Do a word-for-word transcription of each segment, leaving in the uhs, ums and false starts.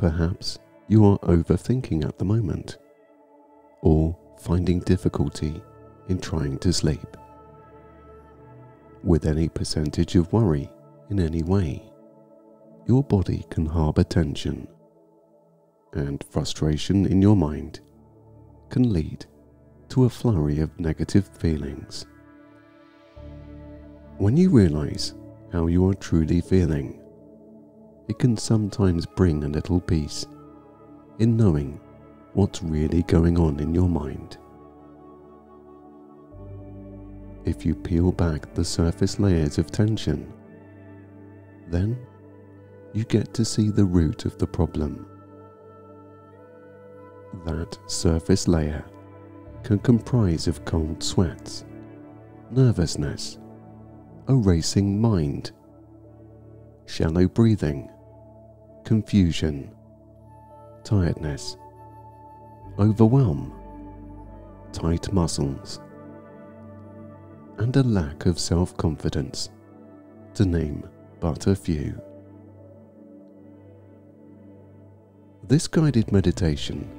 Perhaps you are overthinking at the moment, or finding difficulty in trying to sleep, with any percentage of worry in any way. Your body can harbor tension, and frustration in your mind can lead to a flurry of negative feelings. When you realize how you are truly feeling, it can sometimes bring a little peace in knowing what's really going on in your mind. If you peel back the surface layers of tension, then you get to see the root of the problem. That surface layer can comprise of cold sweats, nervousness, a racing mind, shallow breathing, confusion, tiredness, overwhelm, tight muscles, and a lack of self-confidence, to name but a few. This guided meditation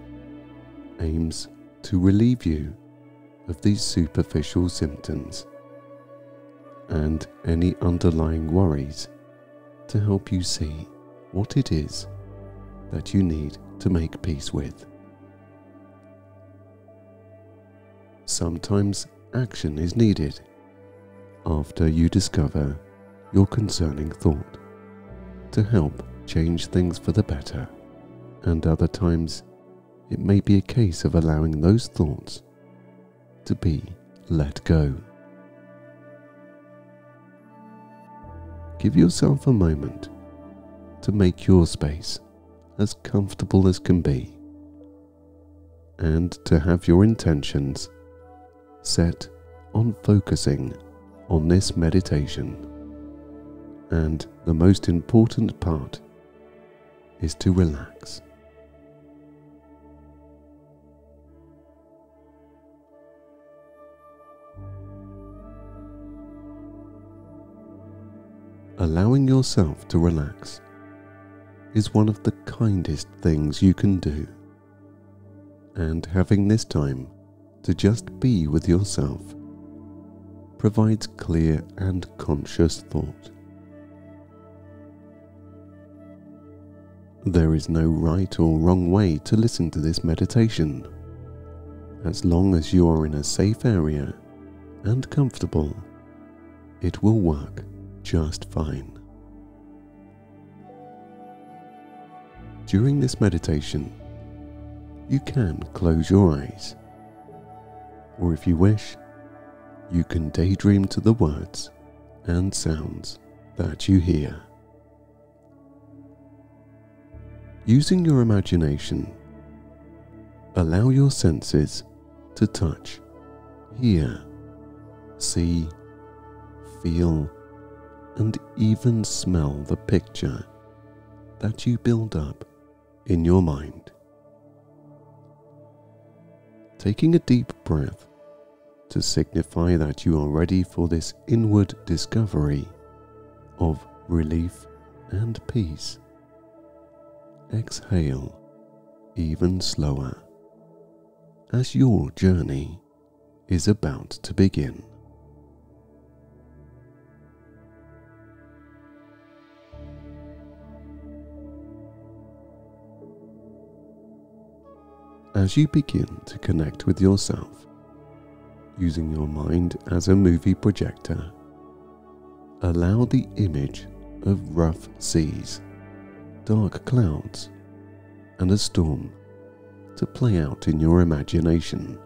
aims to relieve you of these superficial symptoms and any underlying worries to help you see what it is that you need to make peace with. Sometimes action is needed after you discover your concerning thought to help change things for the better, and other times it may be a case of allowing those thoughts to be let go. Give yourself a moment to make your space as comfortable as can be, and to have your intentions set on focusing on this meditation. And the most important part is to relax. Allowing yourself to relax is one of the kindest things you can do, and having this time to just be with yourself provides clear and conscious thought. There is no right or wrong way to listen to this meditation, as long as you are in a safe area and comfortable. It will work just fine. During this meditation, you can close your eyes, or if you wish, you can daydream to the words and sounds that you hear. Using your imagination, allow your senses to touch, hear, see, feel, and even smell the picture that you build up in your mind. Taking a deep breath to signify that you are ready for this inward discovery of relief and peace. Exhale even slower, as your journey is about to begin. As you begin to connect with yourself, using your mind as a movie projector, allow the image of rough seas, dark clouds, and a storm to play out in your imagination.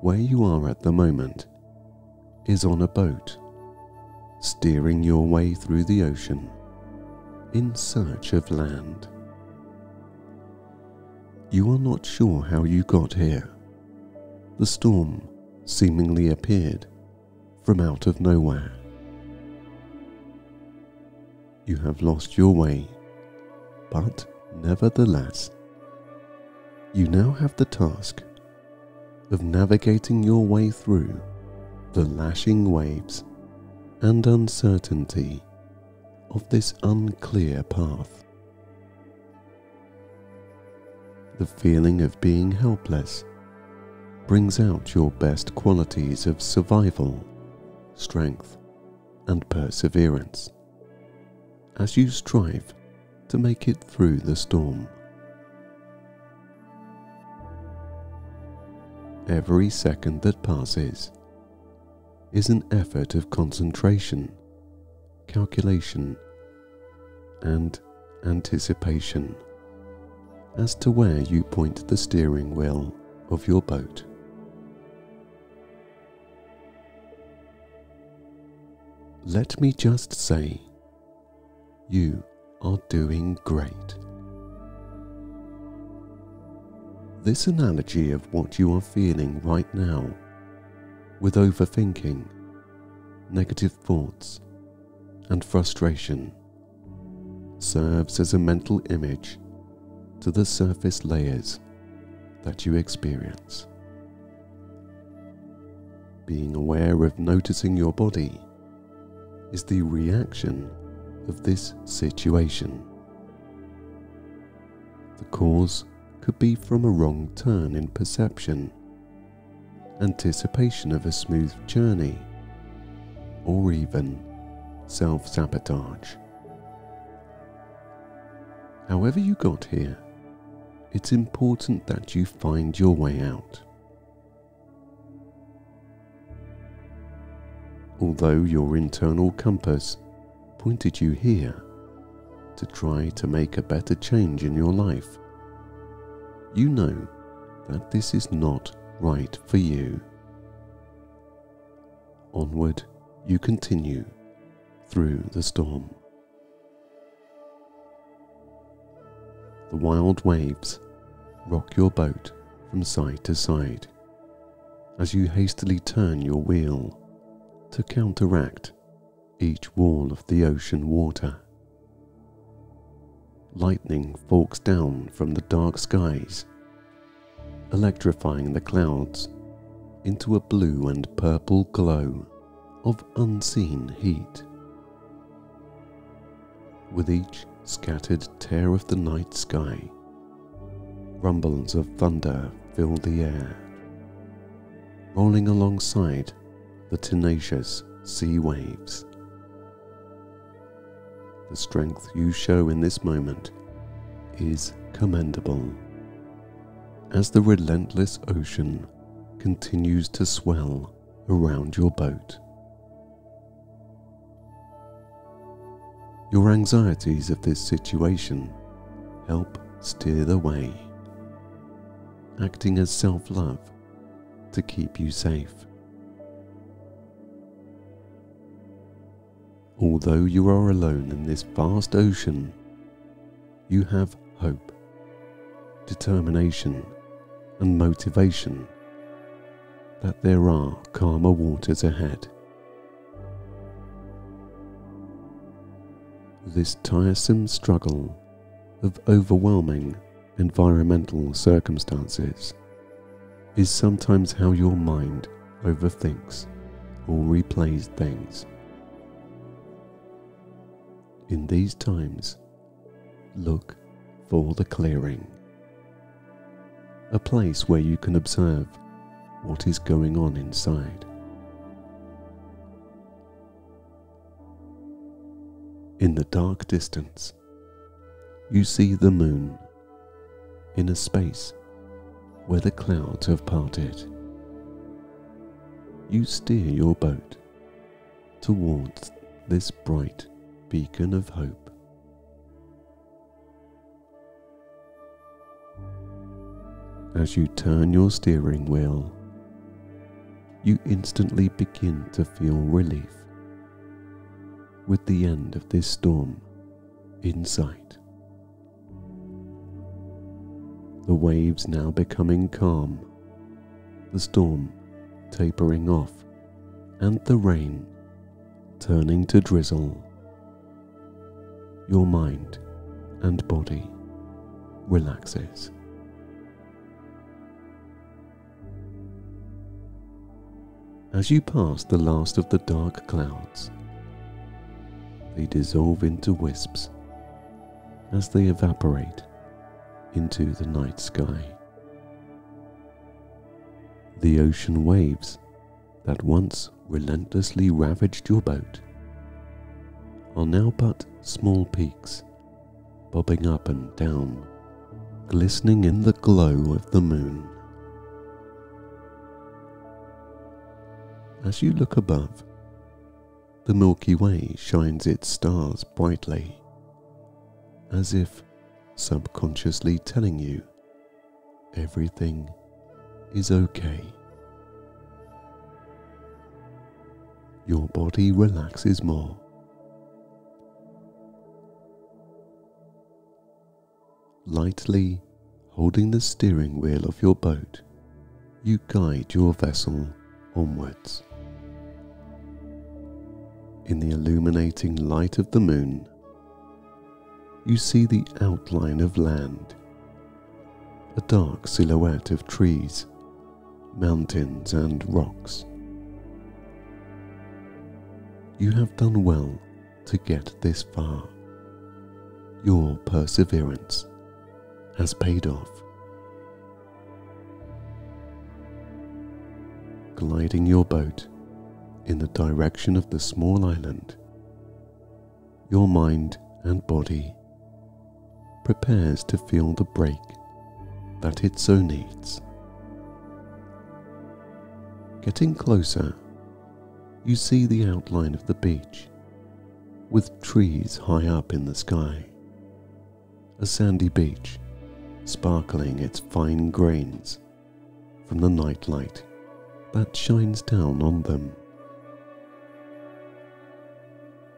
Where you are at the moment is on a boat, steering your way through the ocean in search of land. You are not sure how you got here. The storm seemingly appeared from out of nowhere. You have lost your way, but nevertheless, you now have the task of navigating your way through the lashing waves and uncertainty of this unclear path. The feeling of being helpless brings out your best qualities of survival, strength, and perseverance as you strive to make it through the storm. Every second that passes is an effort of concentration, calculation, and anticipation as to where you point the steering wheel of your boat. Let me just say, you are doing great. This analogy of what you are feeling right now, with overthinking, negative thoughts, and frustration, serves as a mental image to the surface layers that you experience. Being aware of noticing your body is the reaction of this situation. The cause could be from a wrong turn in perception, anticipation of a smooth journey, or even self-sabotage. However you got here, it's important that you find your way out. Although your internal compass pointed you here to try to make a better change in your life, you know that this is not right for you. Onward you continue through the storm. The wild waves rock your boat from side to side as you hastily turn your wheel to counteract each wall of the ocean water. Lightning forks down from the dark skies, electrifying the clouds into a blue and purple glow of unseen heat. With each scattered tear of the night sky, rumbles of thunder fill the air, rolling alongside the tenacious sea waves. The strength you show in this moment is commendable, as the relentless ocean continues to swell around your boat. Your anxieties of this situation help steer the way, acting as self-love to keep you safe. Although you are alone in this vast ocean, you have hope, determination, and motivation that there are calmer waters ahead. This tiresome struggle of overwhelming environmental circumstances is sometimes how your mind overthinks or replays things. In these times, look for the clearing, a place where you can observe what is going on inside. In the dark distance, you see the moon in a space where the clouds have parted. You steer your boat towards this bright beacon of hope. As you turn your steering wheel, you instantly begin to feel relief, with the end of this storm in sight. The waves now becoming calm, the storm tapering off, and the rain turning to drizzle. Your mind and body relaxes. as you pass the last of the dark clouds. They dissolve into wisps as they evaporate into the night sky. The ocean waves that once relentlessly ravaged your boat are now but small peaks bobbing up and down, glistening in the glow of the moon. As you look above, the Milky Way shines its stars brightly, as if subconsciously telling you everything is okay. Your body relaxes more. Lightly holding the steering wheel of your boat, you guide your vessel onwards. In the illuminating light of the moon, you see the outline of land, a dark silhouette of trees, mountains and rocks. You have done well to get this far. Your perseverance has paid off. Gliding your boat in the direction of the small island, your mind and body prepares to feel the break that it so needs. Getting closer, you see the outline of the beach, with trees high up in the sky, a sandy beach sparkling its fine grains from the night light that shines down on them.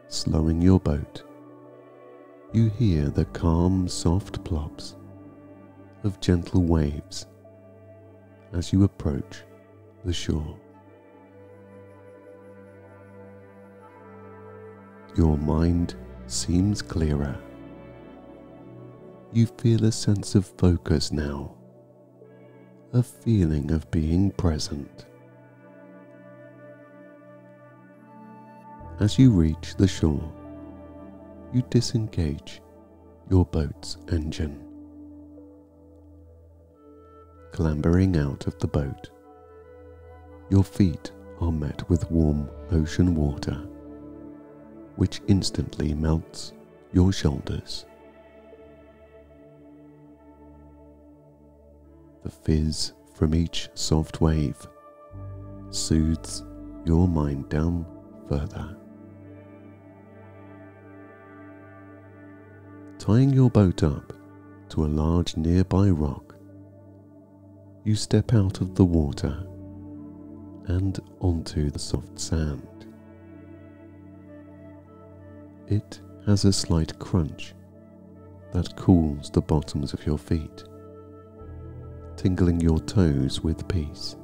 Slowing your boat, you hear the calm, soft plops of gentle waves as you approach the shore. Your mind seems clearer. You feel a sense of focus now, a feeling of being present. As you reach the shore, you disengage your boat's engine. Clambering out of the boat, your feet are met with warm ocean water, which instantly melts your shoulders. The fizz from each soft wave soothes your mind down further. Tying your boat up to a large nearby rock, you step out of the water and onto the soft sand. It has a slight crunch that cools the bottoms of your feet, tingling your toes with peace.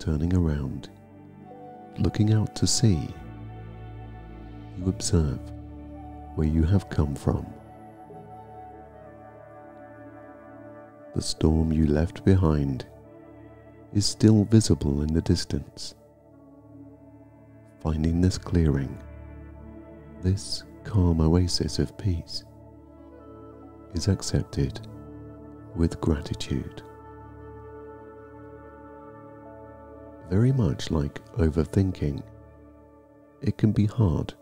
Turning around, looking out to sea, you observe where you have come from. The storm you left behind is still visible in the distance. Finding this clearing, this calm oasis of peace, is accepted with gratitude. Very much like overthinking, it can be hard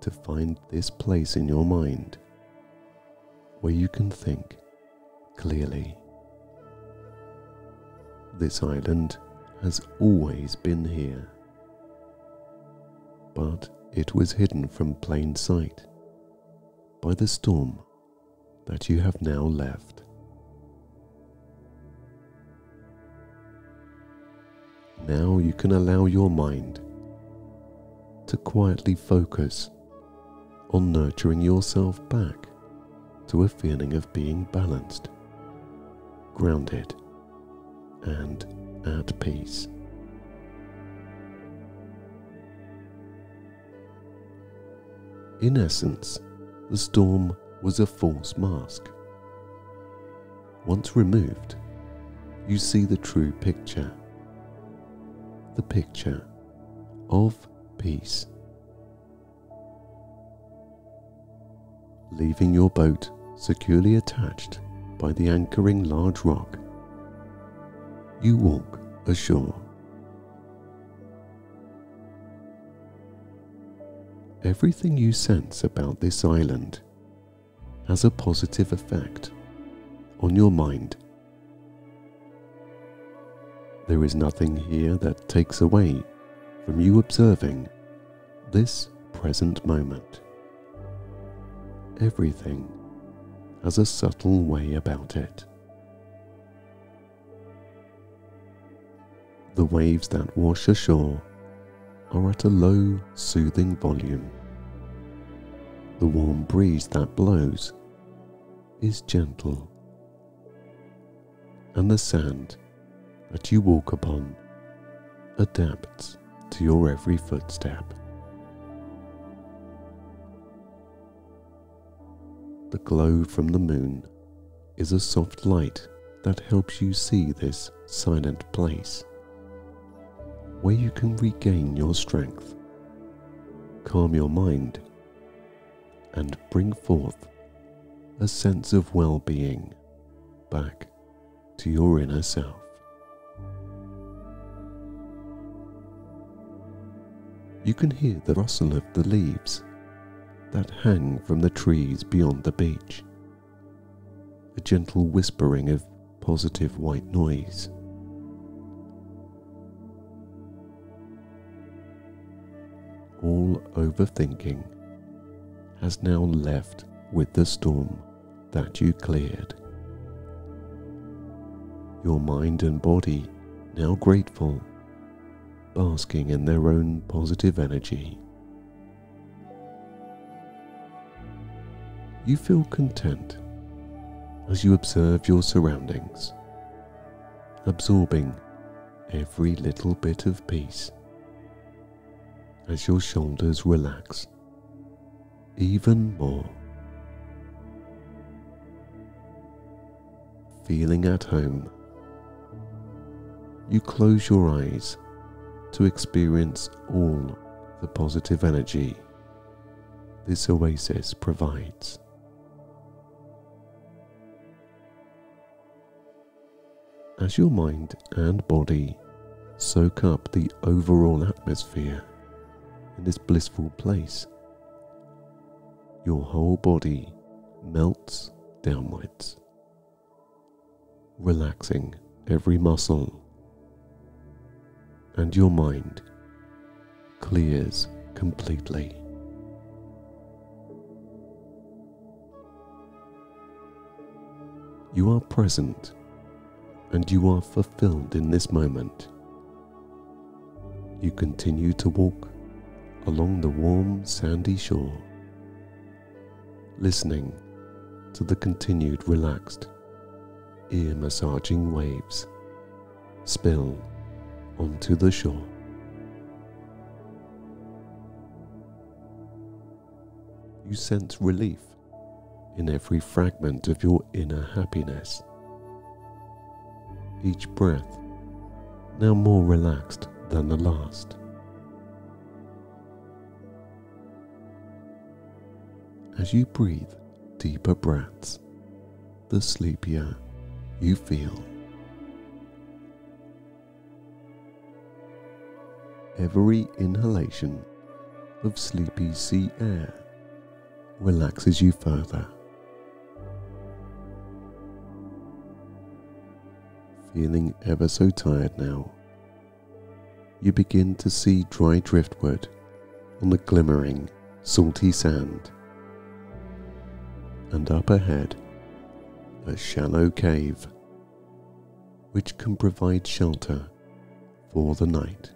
to find this place in your mind where you can think clearly. This island has always been here, but it was hidden from plain sight by the storm that you have now left. Now you can allow your mind to quietly focus on nurturing yourself back to a feeling of being balanced, grounded, and at peace. In essence, the storm was a false mask, Once removed, you see the true picture, the picture of peace. Leaving your boat securely attached by the anchoring large rock, you walk ashore. Everything you sense about this island has a positive effect on your mind. There is nothing here that takes away from you observing this present moment. Everything has a subtle way about it. The waves that wash ashore are at a low, soothing volume. The warm breeze that blows is gentle, and the sand that you walk upon adapts to your every footstep. The glow from the moon is a soft light that helps you see this silent place, where you can regain your strength, calm your mind, and bring forth a sense of well-being back to your inner self. You can hear the rustle of the leaves that hang from the trees beyond the beach, a gentle whispering of positive white noise. All overthinking has now left with the storm that you cleared. Your mind and body now grateful, basking in their own positive energy. You feel content as you observe your surroundings, absorbing every little bit of peace. As your shoulders relax even more, feeling at home, you close your eyes to experience all the positive energy this oasis provides. As your mind and body soak up the overall atmosphere in this blissful place, your whole body melts downwards, relaxing every muscle, and your mind clears completely. You are present and you are fulfilled in this moment. You continue to walk along the warm, sandy shore, listening to the continued relaxed, ear-massaging waves spill onto the shore. You sense relief in every fragment of your inner happiness, each breath now more relaxed than the last. As you breathe deeper breaths, the sleepier you feel. Every inhalation of sleepy sea air relaxes you further. Feeling ever so tired now, you begin to see dry driftwood on the glimmering, salty sand. And up ahead, a shallow cave, which can provide shelter for the night.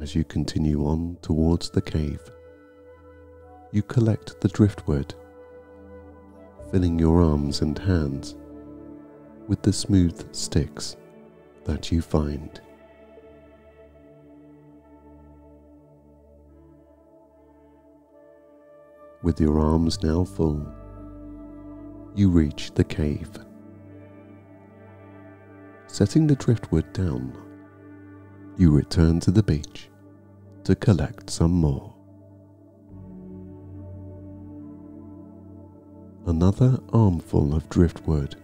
As you continue on towards the cave, you collect the driftwood, filling your arms and hands with the smooth sticks that you find. with your arms now full, you reach the cave. Setting the driftwood down, you return to the beach to collect some more. Another armful of driftwood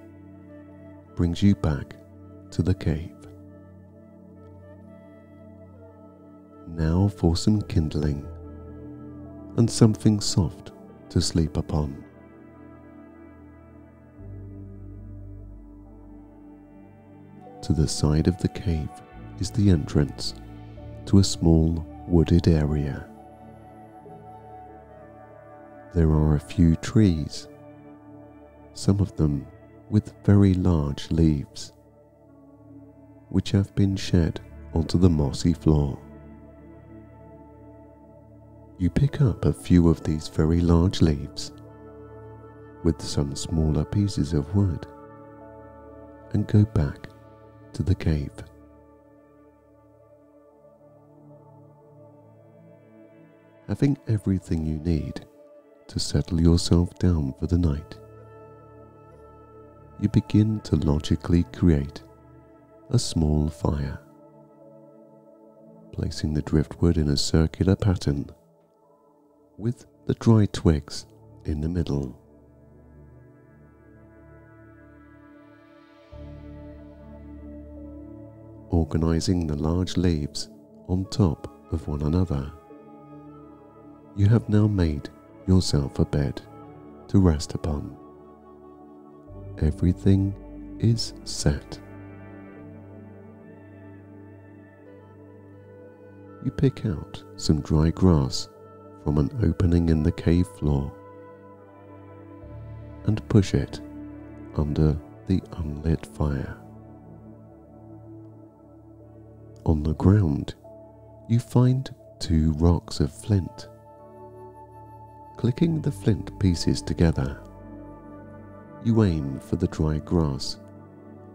brings you back to the cave. Now for some kindling and something soft to sleep upon. To the side of the cave is the entrance to a small wooded area. There are a few trees, some of them with very large leaves, which have been shed onto the mossy floor. You pick up a few of these very large leaves with some smaller pieces of wood and go back to the cave. Having everything you need to settle yourself down for the night, you begin to logically create a small fire, placing the driftwood in a circular pattern with the dry twigs in the middle. Organizing the large leaves on top of one another, you have now made yourself a bed to rest upon. Everything is set. You pick out some dry grass from an opening in the cave floor and push it under the unlit fire. On the ground, you find two rocks of flint. Clicking the flint pieces together, you aim for the dry grass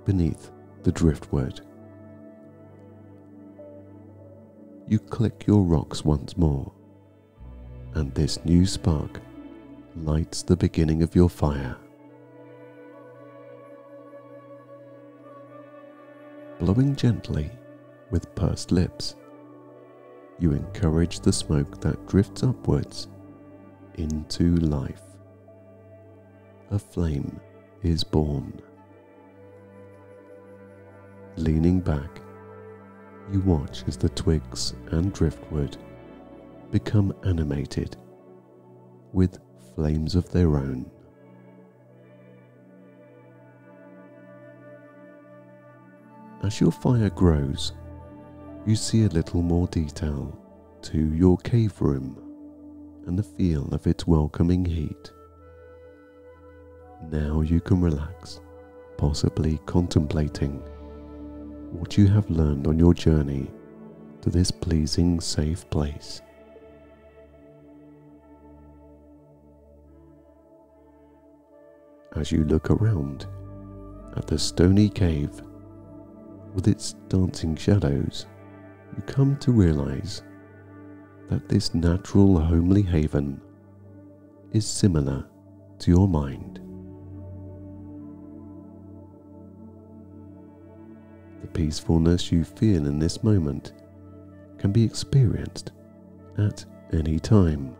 beneath the driftwood. You click your rocks once more, and this new spark lights the beginning of your fire. Blowing gently with pursed lips, you encourage the smoke that drifts upwards into life. A flame is born. Leaning back, you watch as the twigs and driftwood become animated with flames of their own. As your fire grows, you see a little more detail to your cave room and the feel of its welcoming heat. Now you can relax, possibly contemplating what you have learned on your journey to this pleasing, safe place. As you look around at the stony cave with its dancing shadows, you come to realize that this natural, homely haven is similar to your mind. The peacefulness you feel in this moment can be experienced at any time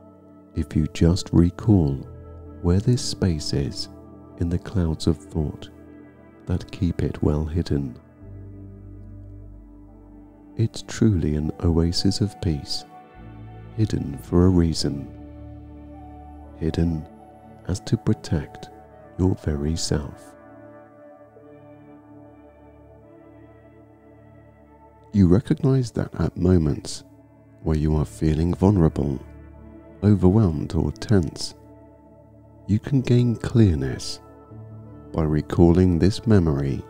if you just recall where this space is in the clouds of thought that keep it well hidden. It's truly an oasis of peace, hidden for a reason, hidden as to protect your very self. You recognize that at moments where you are feeling vulnerable, overwhelmed or tense, you can gain clearness by recalling this memory,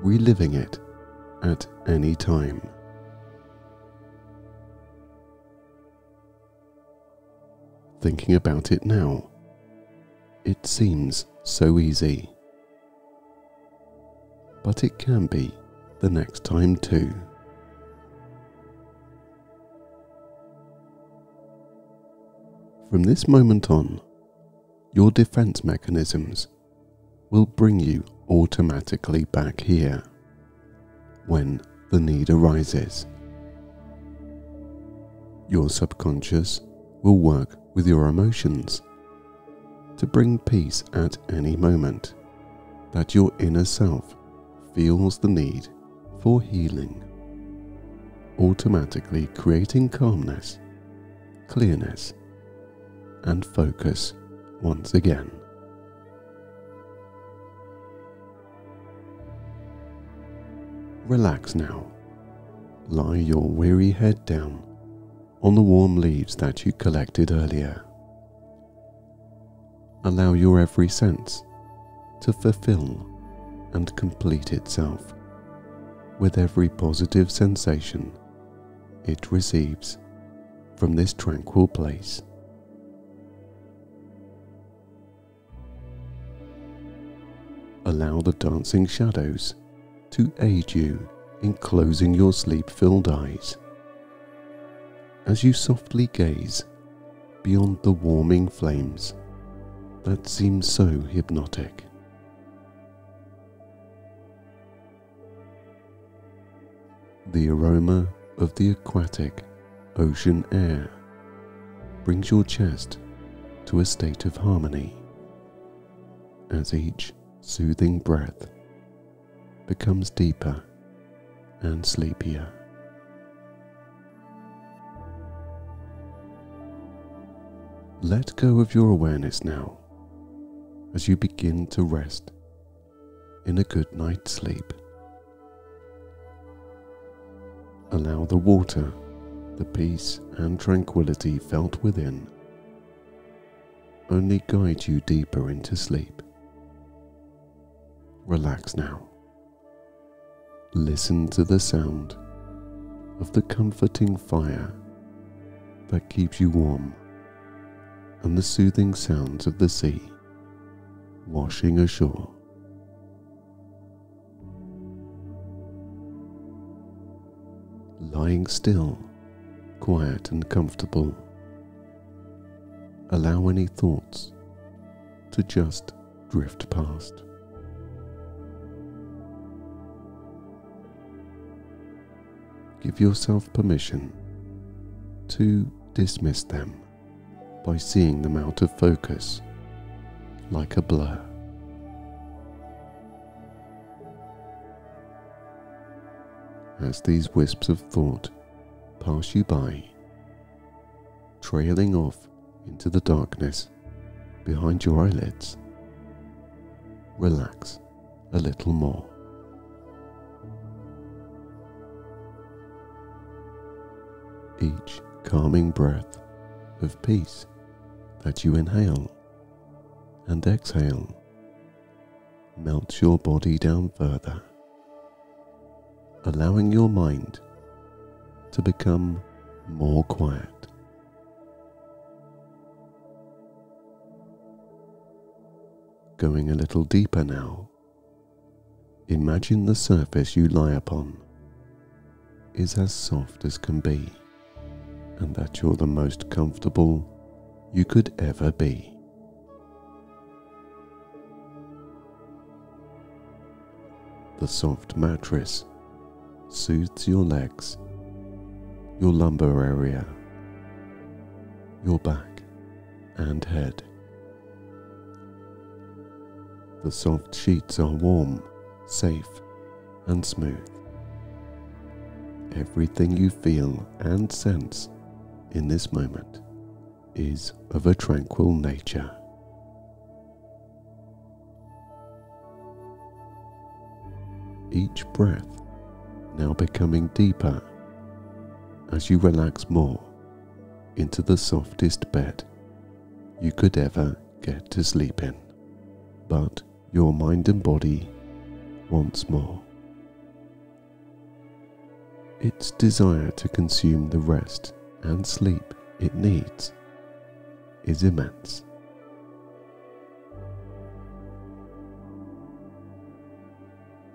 reliving it at any time. Thinking about it now, it seems so easy, but it can be the next time too. From this moment on, your defense mechanisms will bring you automatically back here when the need arises. Your subconscious will work with your emotions to bring peace at any moment that your inner self feels the need for healing, automatically creating calmness, clearness, and focus once again. Relax now. Lie your weary head down on the warm leaves that you collected earlier. Allow your every sense to fulfill and complete itself with every positive sensation it receives from this tranquil place. Allow the dancing shadows to aid you in closing your sleep-filled eyes as you softly gaze beyond the warming flames that seem so hypnotic. The aroma of the aquatic ocean air brings your chest to a state of harmony as each soothing breath becomes deeper and sleepier. Let go of your awareness now as you begin to rest in a good night's sleep. Allow the water, the peace and tranquility felt within, only guide you deeper into sleep. Relax now. Listen to the sound of the comforting fire that keeps you warm and the soothing sounds of the sea washing ashore. Lying still, quiet and comfortable, allow any thoughts to just drift past. Give yourself permission to dismiss them by seeing them out of focus, like a blur. As these wisps of thought pass you by, trailing off into the darkness behind your eyelids, relax a little more. Each calming breath of peace that you inhale and exhale melts your body down further, allowing your mind to become more quiet. Going a little deeper now, imagine the surface you lie upon is as soft as can be, and that you're the most comfortable you could ever be. The soft mattress soothes your legs, your lumbar area, your back and head. The soft sheets are warm, safe and smooth. Everything you feel and sense in this moment is of a tranquil nature. Each breath now becoming deeper as you relax more into the softest bed you could ever get to sleep in, but your mind and body wants more. Its desire to consume the rest and sleep it needs is immense.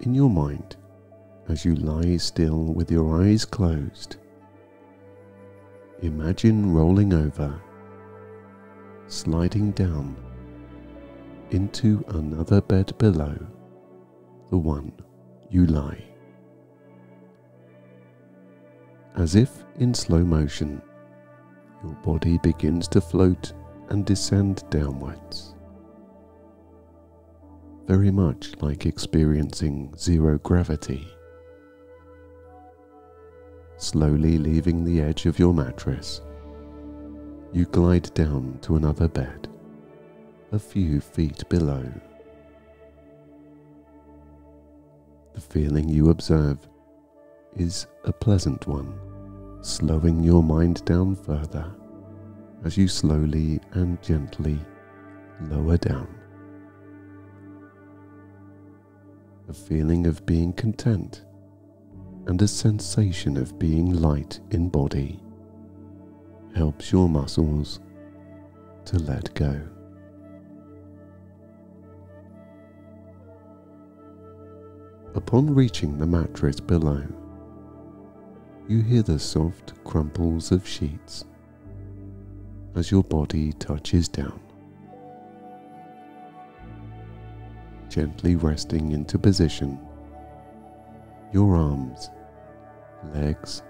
In your mind, as you lie still with your eyes closed, imagine rolling over sliding down into another bed below the one you lie. As if in slow motion, your body begins to float and descend downwards, very much like experiencing zero gravity, slowly leaving the edge of your mattress. You glide down to another bed, a few feet below. The feeling you observe is a pleasant one, slowing your mind down further as you slowly and gently lower down. A feeling of being content and a sensation of being light in body helps your muscles to let go. Upon reaching the mattress below, you hear the soft crumples of sheets as your body touches down, gently resting into position. Your arms, legs,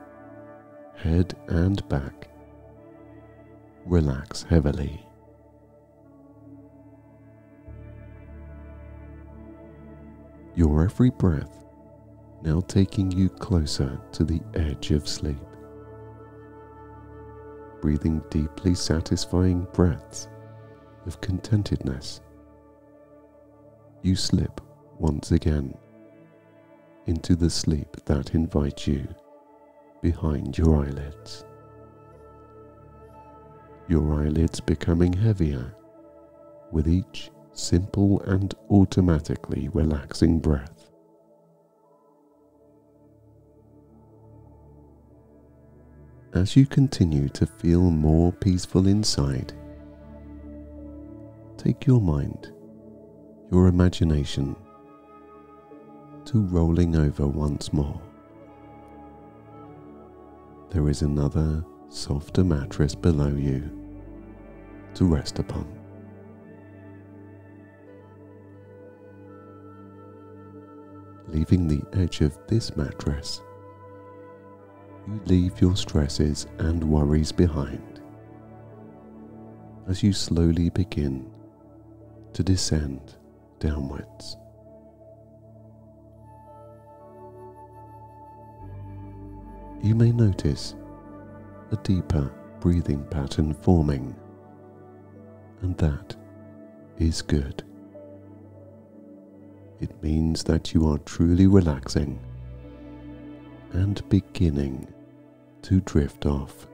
head and back relax heavily. Your every breath now taking you closer to the edge of sleep. Breathing deeply satisfying breaths of contentedness, you slip once again into the sleep that invites you behind your eyelids. Your eyelids becoming heavier with each simple and automatically relaxing breath. As you continue to feel more peaceful inside, take your mind, your imagination, to rolling over once more. There is another softer mattress below you to rest upon. Leaving the edge of this mattress, you leave your stresses and worries behind as you slowly begin to descend downwards. You may notice a deeper breathing pattern forming, and that is good. It means that you are truly relaxing and beginning to drift off.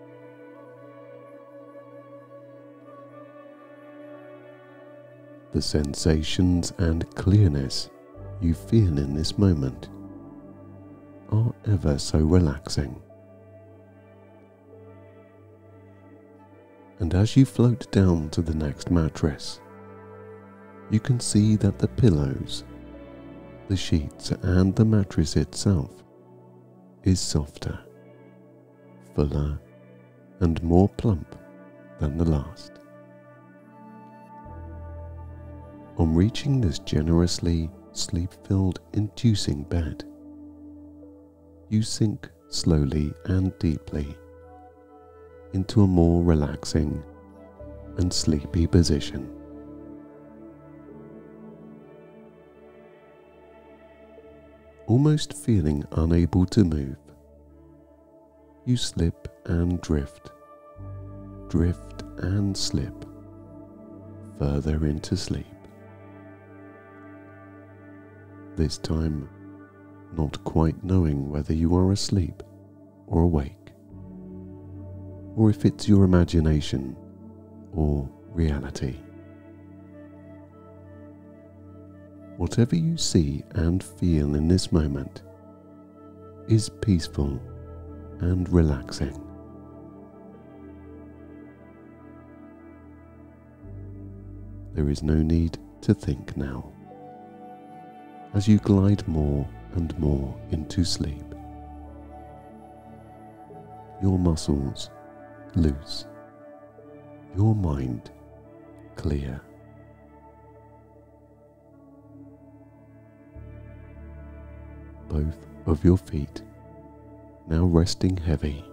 The sensations and clearness you feel in this moment are ever so relaxing. And as you float down to the next mattress, you can see that the pillows, the sheets and the mattress itself is softer, fuller and more plump than the last. On reaching this generously sleep-filled inducing bed, you sink slowly and deeply into a more relaxing and sleepy position. Almost feeling unable to move, you slip and drift, drift and slip further into sleep. This time, not quite knowing whether you are asleep or awake, or if it's your imagination or reality. Whatever you see and feel in this moment is peaceful and relaxing. There is no need to think now, as you glide more and more into sleep. Your muscles loose, your mind clear. Both of your feet now resting heavy,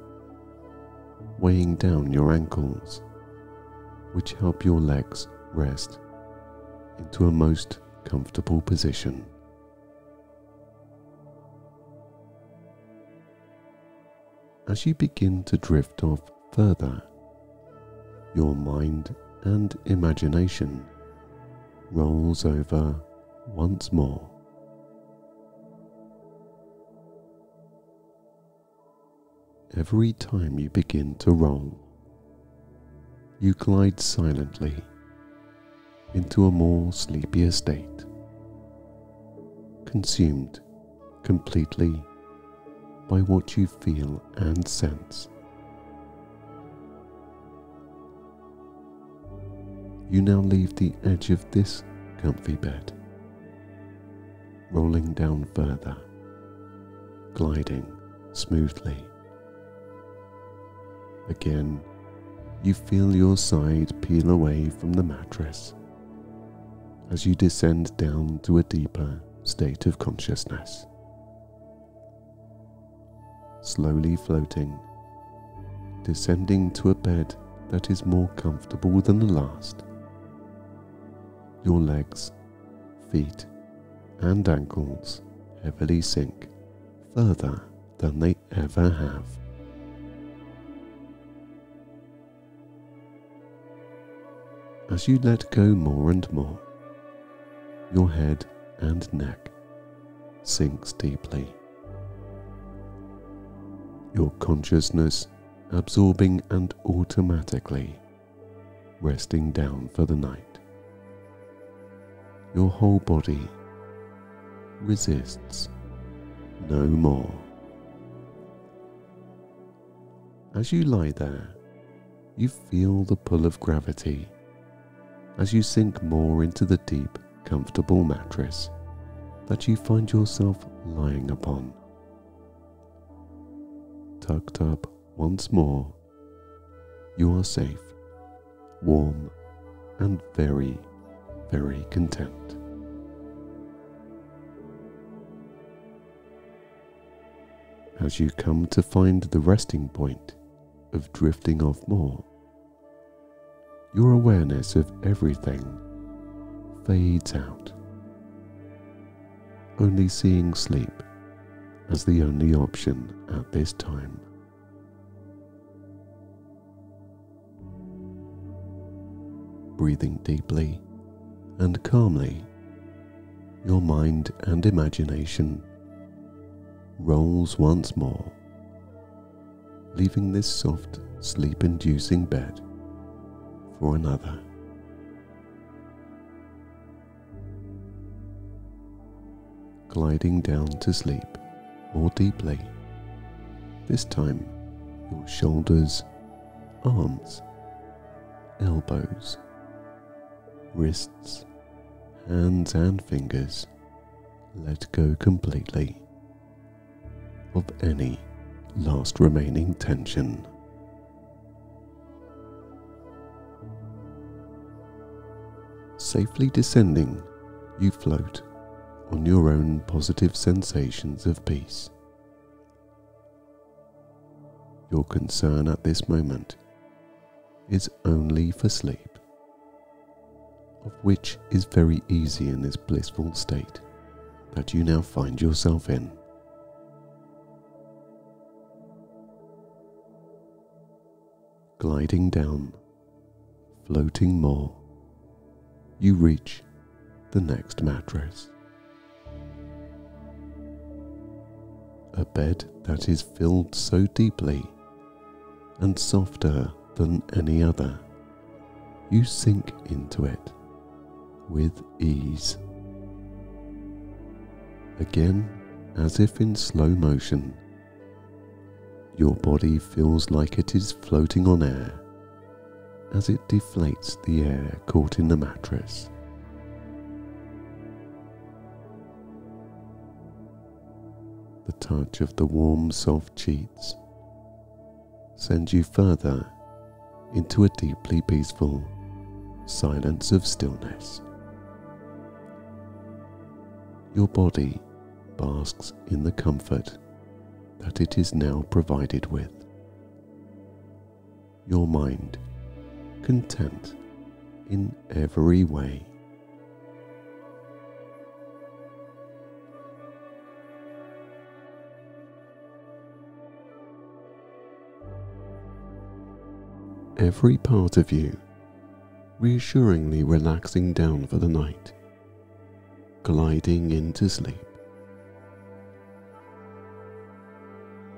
weighing down your ankles, which help your legs rest into a most comfortable position. As you begin to drift off further, your mind and imagination rolls over once more. Every time you begin to roll, you glide silently into a more sleepier state, consumed completely by what you feel and sense. You now leave the edge of this comfy bed, rolling down further, gliding smoothly. Again, you feel your side peel away from the mattress as you descend down to a deeper state of consciousness, slowly floating, descending to a bed that is more comfortable than the last. Your legs, feet, and ankles heavily sink further than they ever have. As you let go more and more, your head and neck sinks deeply, your consciousness absorbing and automatically resting down for the night. Your whole body resists no more. As you lie there, you feel the pull of gravity as you sink more into the deep, comfortable mattress that you find yourself lying upon, tucked up. Once more, you are safe, warm, and very, very content. As you come to find the resting point of drifting off more, your awareness of everything fades out, only seeing sleep as the only option at this time. Breathing deeply and calmly, your mind and imagination rolls once more, leaving this soft, sleep-inducing bed for another. Gliding down to sleep more deeply, this time your shoulders, arms, elbows, wrists, hands and fingers let go completely of any last remaining tension. Safely descending, you float on your own positive sensations of peace. Your concern at this moment is only for sleep, of which is very easy in this blissful state that you now find yourself in. Gliding down, floating more, you reach the next mattress. A bed that is filled so deeply and softer than any other, you sink into it with ease. Again, as if in slow motion, your body feels like it is floating on air as it deflates the air caught in the mattress. The touch of the warm, soft sheets sends you further into a deeply peaceful silence of stillness. Your body basks in the comfort that it is now provided with. Your mind content in every way. Every part of you reassuringly relaxing down for the night, gliding into sleep.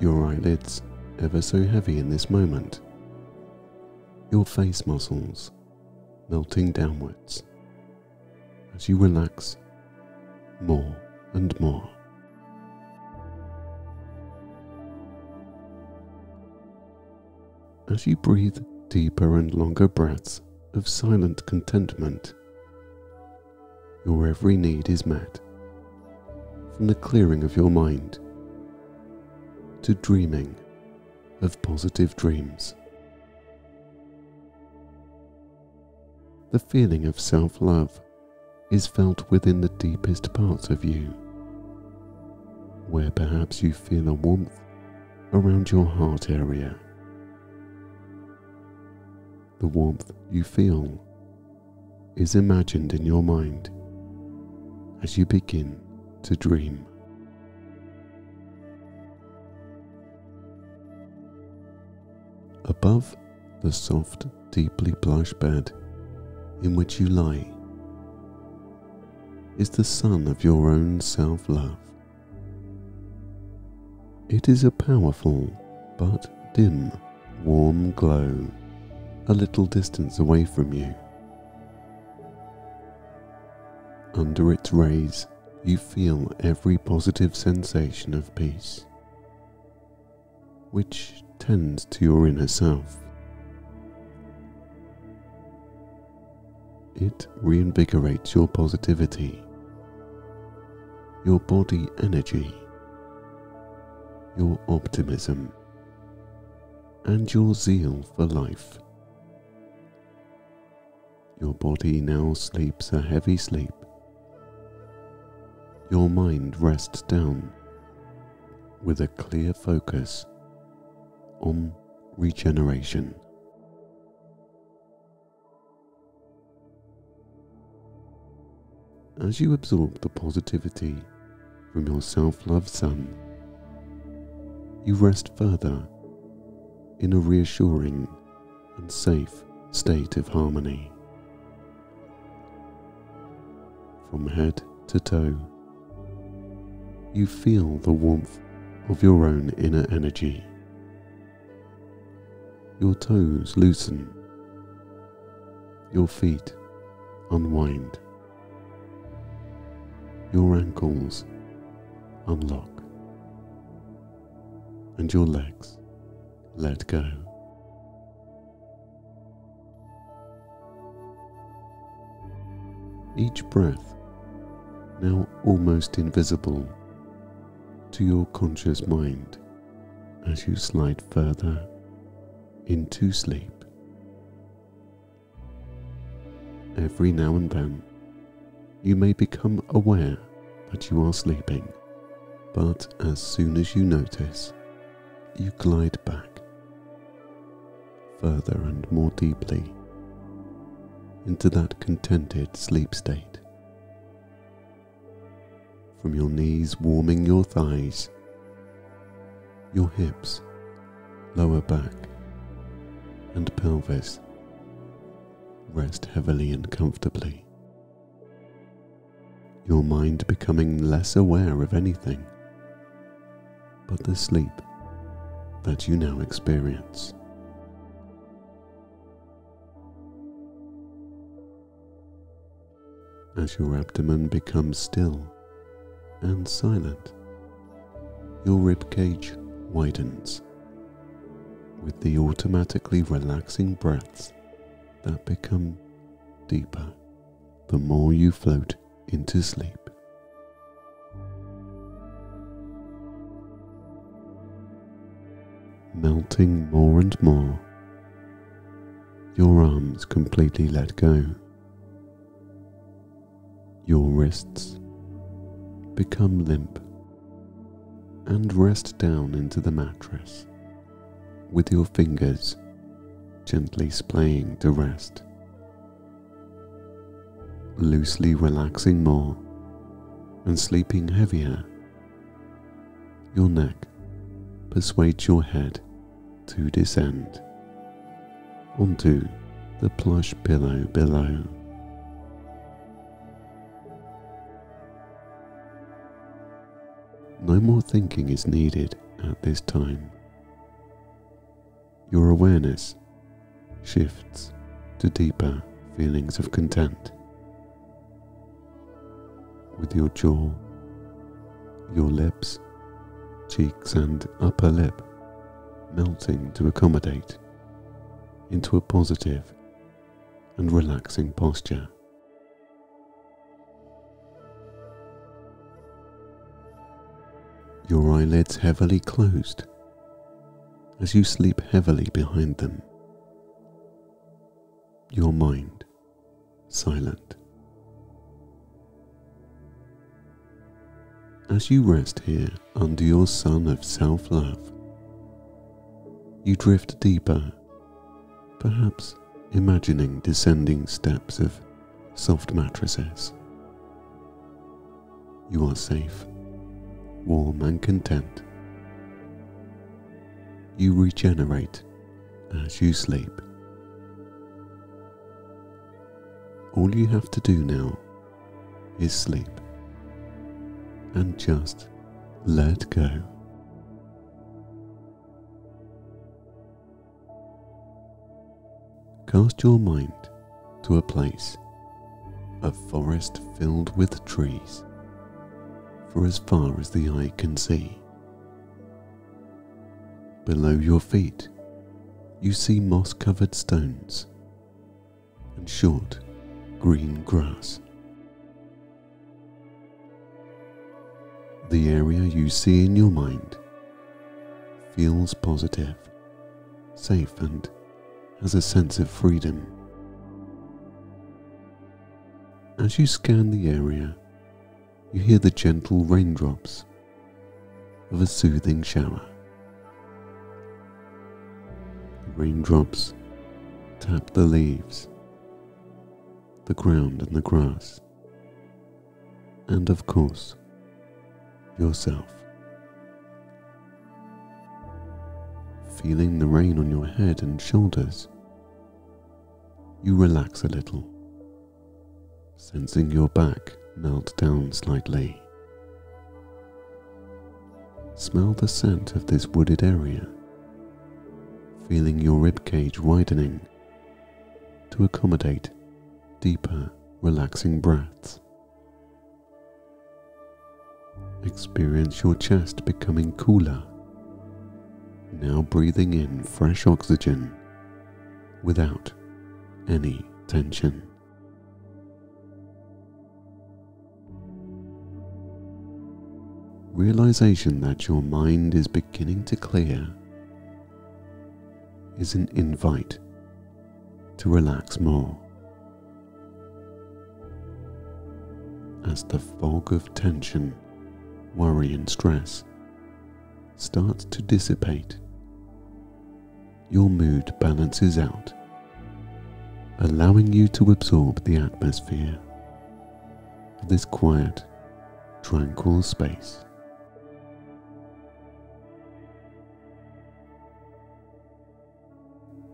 Your eyelids ever so heavy in this moment, your face muscles melting downwards as you relax more and more. As you breathe deeper and longer breaths of silent contentment, your every need is met, from the clearing of your mind to dreaming of positive dreams. The feeling of self-love is felt within the deepest parts of you, where perhaps you feel a warmth around your heart area. The warmth you feel is imagined in your mind as you begin to dream. Above the soft, deeply plush bed in which you lie is the sun of your own self-love. It is a powerful but dim, warm glow a little distance away from you. Under its rays, you feel every positive sensation of peace, which tends to your inner self. It reinvigorates your positivity, your body energy, your optimism, and your zeal for life. Your body now sleeps a heavy sleep. Your mind rests down with a clear focus on regeneration. As you absorb the positivity from your self-love sun, you rest further in a reassuring and safe state of harmony. From head to toe, you feel the warmth of your own inner energy. Your toes loosen, your feet unwind, your ankles unlock, and your legs let go. Each breath now almost invisible to your conscious mind as you slide further into sleep. Every now and then you may become aware that you are sleeping, but as soon as you notice, you glide back further and more deeply into that contented sleep state. From your knees warming your thighs, your hips, lower back, and pelvis rest heavily and comfortably, your mind becoming less aware of anything but the sleep that you now experience. As your abdomen becomes still and silent, your ribcage widens with the automatically relaxing breaths that become deeper the more you float into sleep. Melting more and more, Your arms completely let go. Your wrists become limp and rest down into the mattress, with your fingers gently splaying to rest, loosely relaxing more and sleeping heavier. Your neck persuades your head to descend onto the plush pillow below. No more thinking is needed at this time. Your awareness shifts to deeper feelings of content. With your jaw, your lips, cheeks and upper lip melting to accommodate into a positive and relaxing posture. Your eyelids heavily closed as you sleep heavily behind them. Your mind silent. As you rest here under your sun of self-love, you drift deeper, perhaps imagining descending steps of soft mattresses. You are safe, warm and content. You regenerate as you sleep. All you have to do now is sleep and just let go. Cast your mind to a place, a forest filled with trees, for as far as the eye can see. Below your feet, you see moss-covered stones and short green grass. The area you see in your mind feels positive, safe and has a sense of freedom. As you scan the area, you hear the gentle raindrops of a soothing shower. The raindrops tap the leaves, the ground and the grass, and of course, yourself. Feeling the rain on your head and shoulders, you relax a little, sensing your back melt down slightly. Smell the scent of this wooded area, feeling your ribcage widening to accommodate deeper, relaxing breaths. Experience your chest becoming cooler, now breathing in fresh oxygen without any tension. Realization that your mind is beginning to clear is an invite to relax more. As the fog of tension, worry and stress starts to dissipate, your mood balances out, allowing you to absorb the atmosphere of this quiet, tranquil space.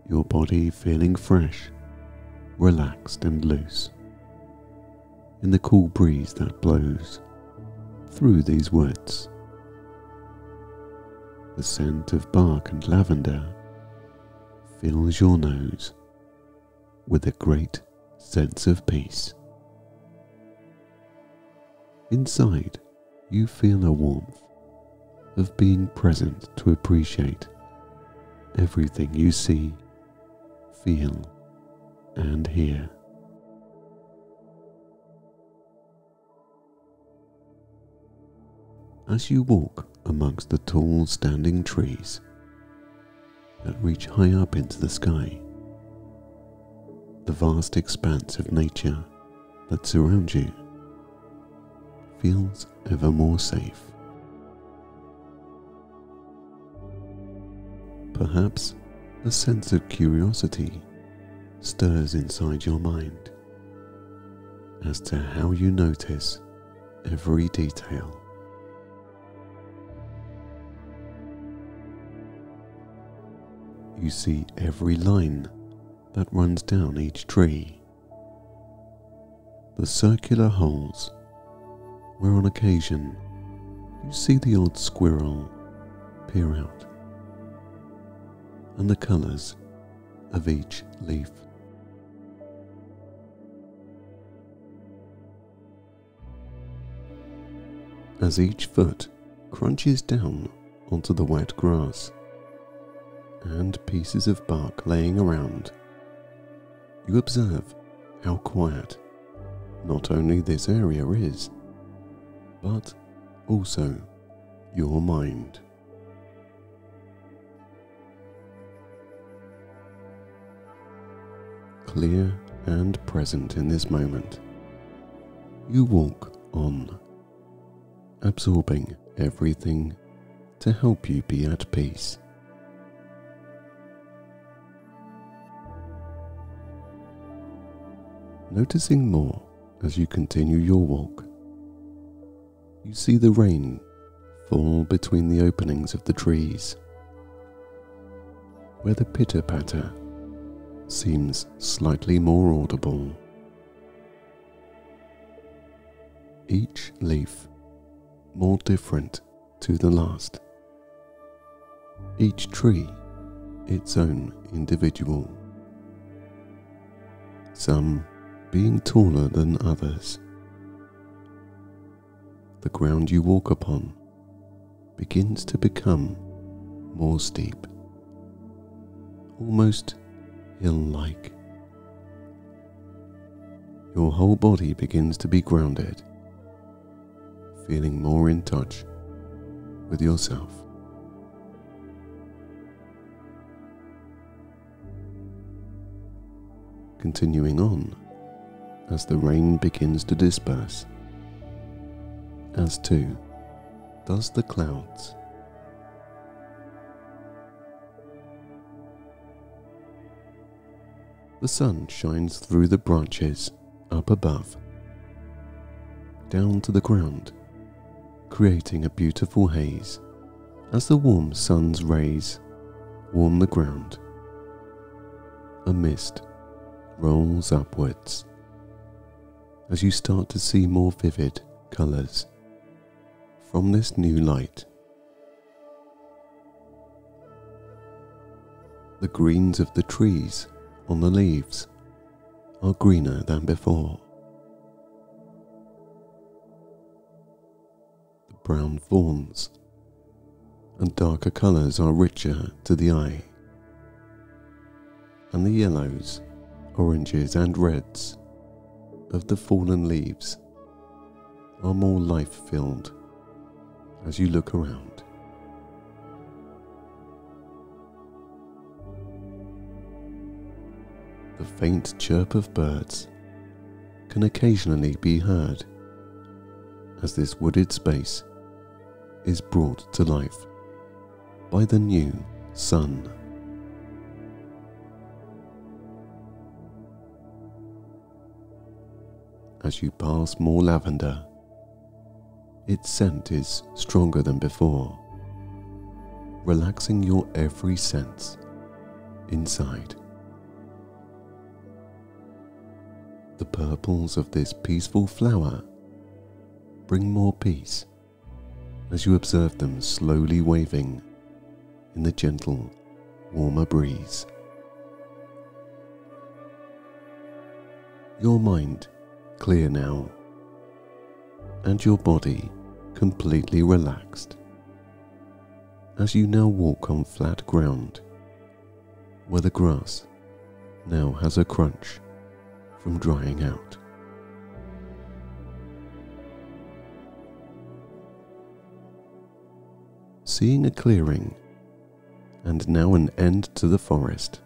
Your body feeling fresh, relaxed and loose in the cool breeze that blows through these woods. The scent of bark and lavender fills your nose with a great sense of peace. Inside, you feel a warmth of being present to appreciate everything you see, feel, and hear. As you walk amongst the tall standing trees that reach high up into the sky, the vast expanse of nature that surrounds you feels ever more safe. Perhaps a sense of curiosity stirs inside your mind as to how you notice every detail. You see every line that runs down each tree, the circular holes where on occasion you see the odd squirrel peer out, and the colours of each leaf. As each foot crunches down onto the wet grass and pieces of bark laying around, you observe how quiet not only this area is, but also your mind. Clear and present in this moment, you walk on, absorbing everything to help you be at peace. Noticing more as you continue your walk, you see the rain fall between the openings of the trees, where the pitter-patter seems slightly more audible. Each leaf more different to the last, each tree its own individual, some being taller than others. The ground you walk upon begins to become more steep, almost hill-like. Your whole body begins to be grounded, feeling more in touch with yourself. Continuing on, as the rain begins to disperse, as too does the clouds. The sun shines through the branches up above, down to the ground, creating a beautiful haze as the warm sun's rays warm the ground. A mist rolls upwards as you start to see more vivid colours from this new light. The greens of the trees on the leaves are greener than before. The brown fawns and darker colours are richer to the eye, and the yellows, oranges and reds of the fallen leaves are more life-filled as you look around. The faint chirp of birds can occasionally be heard as this wooded space is brought to life by the new sun. As you pass more lavender, its scent is stronger than before, relaxing your every sense inside. The purples of this peaceful flower bring more peace as you observe them slowly waving in the gentle, warmer breeze. Your mind clear now, and your body completely relaxed as you now walk on flat ground where the grass now has a crunch from drying out. Seeing a clearing and now an end to the forest,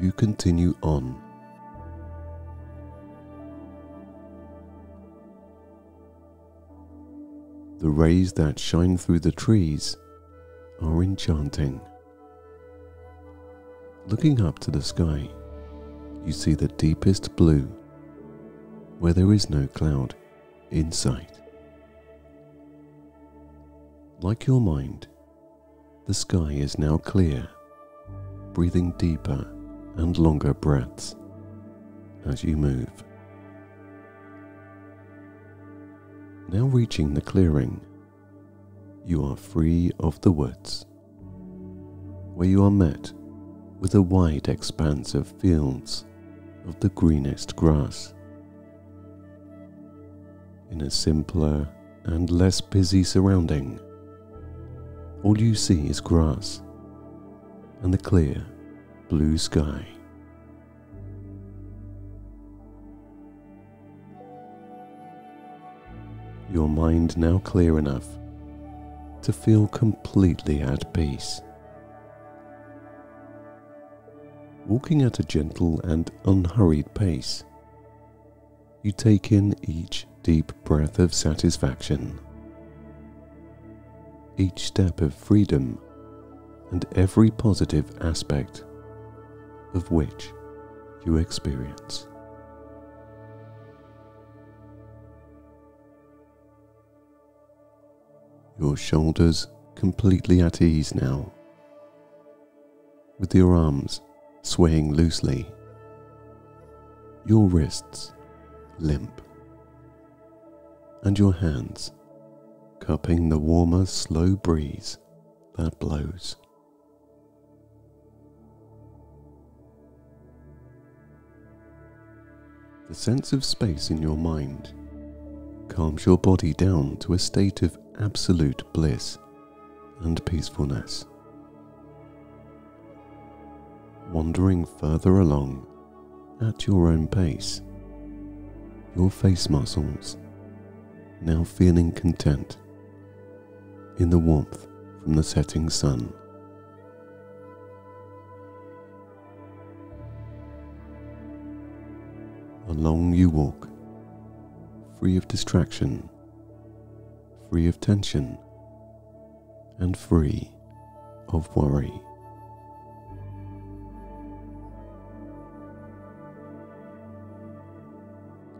you continue on. The rays that shine through the trees are enchanting. Looking up to the sky, you see the deepest blue, where there is no cloud in sight. Like your mind, the sky is now clear, breathing deeper and longer breaths as you move. Now reaching the clearing, you are free of the woods, where you are met with a wide expanse of fields of the greenest grass. In a simpler and less busy surrounding, all you see is grass and the clear blue sky. Your mind now clear enough to feel completely at peace. Walking at a gentle and unhurried pace, you take in each deep breath of satisfaction, each step of freedom, and every positive aspect of which you experience. Your shoulders completely at ease now, with your arms swaying loosely, your wrists limp, and your hands cupping the warmer, slow breeze that blows. The sense of space in your mind calms your body down to a state of absolute bliss and peacefulness. Wandering further along at your own pace, your face muscles now feeling content in the warmth from the setting sun. Along you walk, free of distraction, free of tension, and free of worry.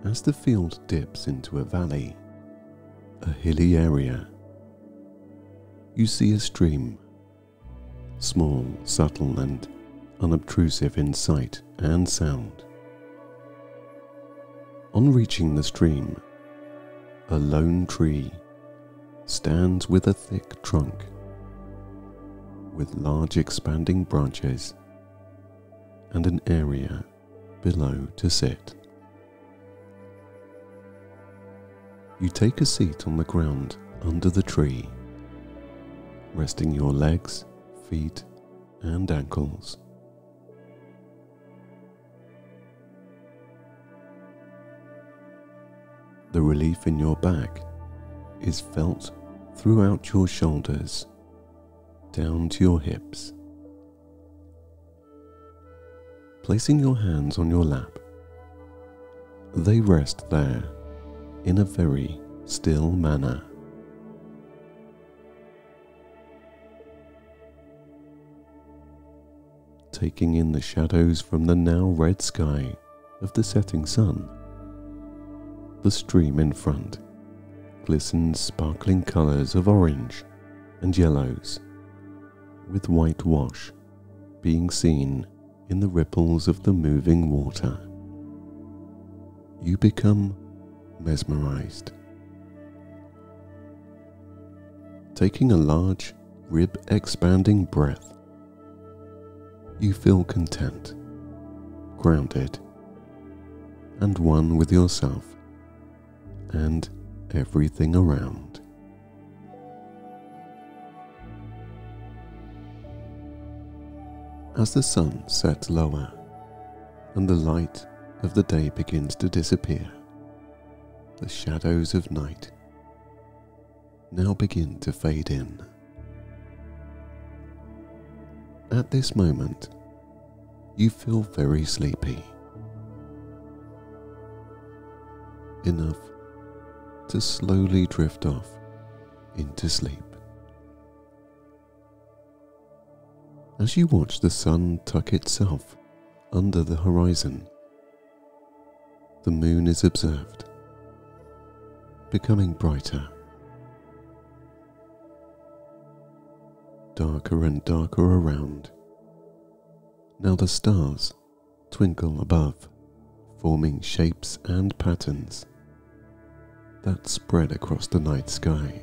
As the field dips into a valley, a hilly area, you see a stream, small, subtle, and unobtrusive in sight and sound. On reaching the stream, a lone tree stands with a thick trunk, with large expanding branches, and an area below to sit. You take a seat on the ground under the tree, resting your legs, feet, and ankles. The relief in your back is felt throughout your shoulders, down to your hips. Placing your hands on your lap, they rest there in a very still manner. Taking in the shadows from the now red sky of the setting sun, the stream in front glistens sparkling colours of orange and yellows, with white wash being seen in the ripples of the moving water. You become mesmerised. Taking a large, rib-expanding breath, you feel content, grounded, and one with yourself and everything around. As the sun sets lower and the light of the day begins to disappear, the shadows of night now begin to fade in. At this moment, you feel very sleepy. Enough to slowly drift off into sleep. As you watch the sun tuck itself under the horizon, the moon is observed, becoming brighter. Darker and darker around. Now the stars twinkle above, forming shapes and patterns that spread across the night sky.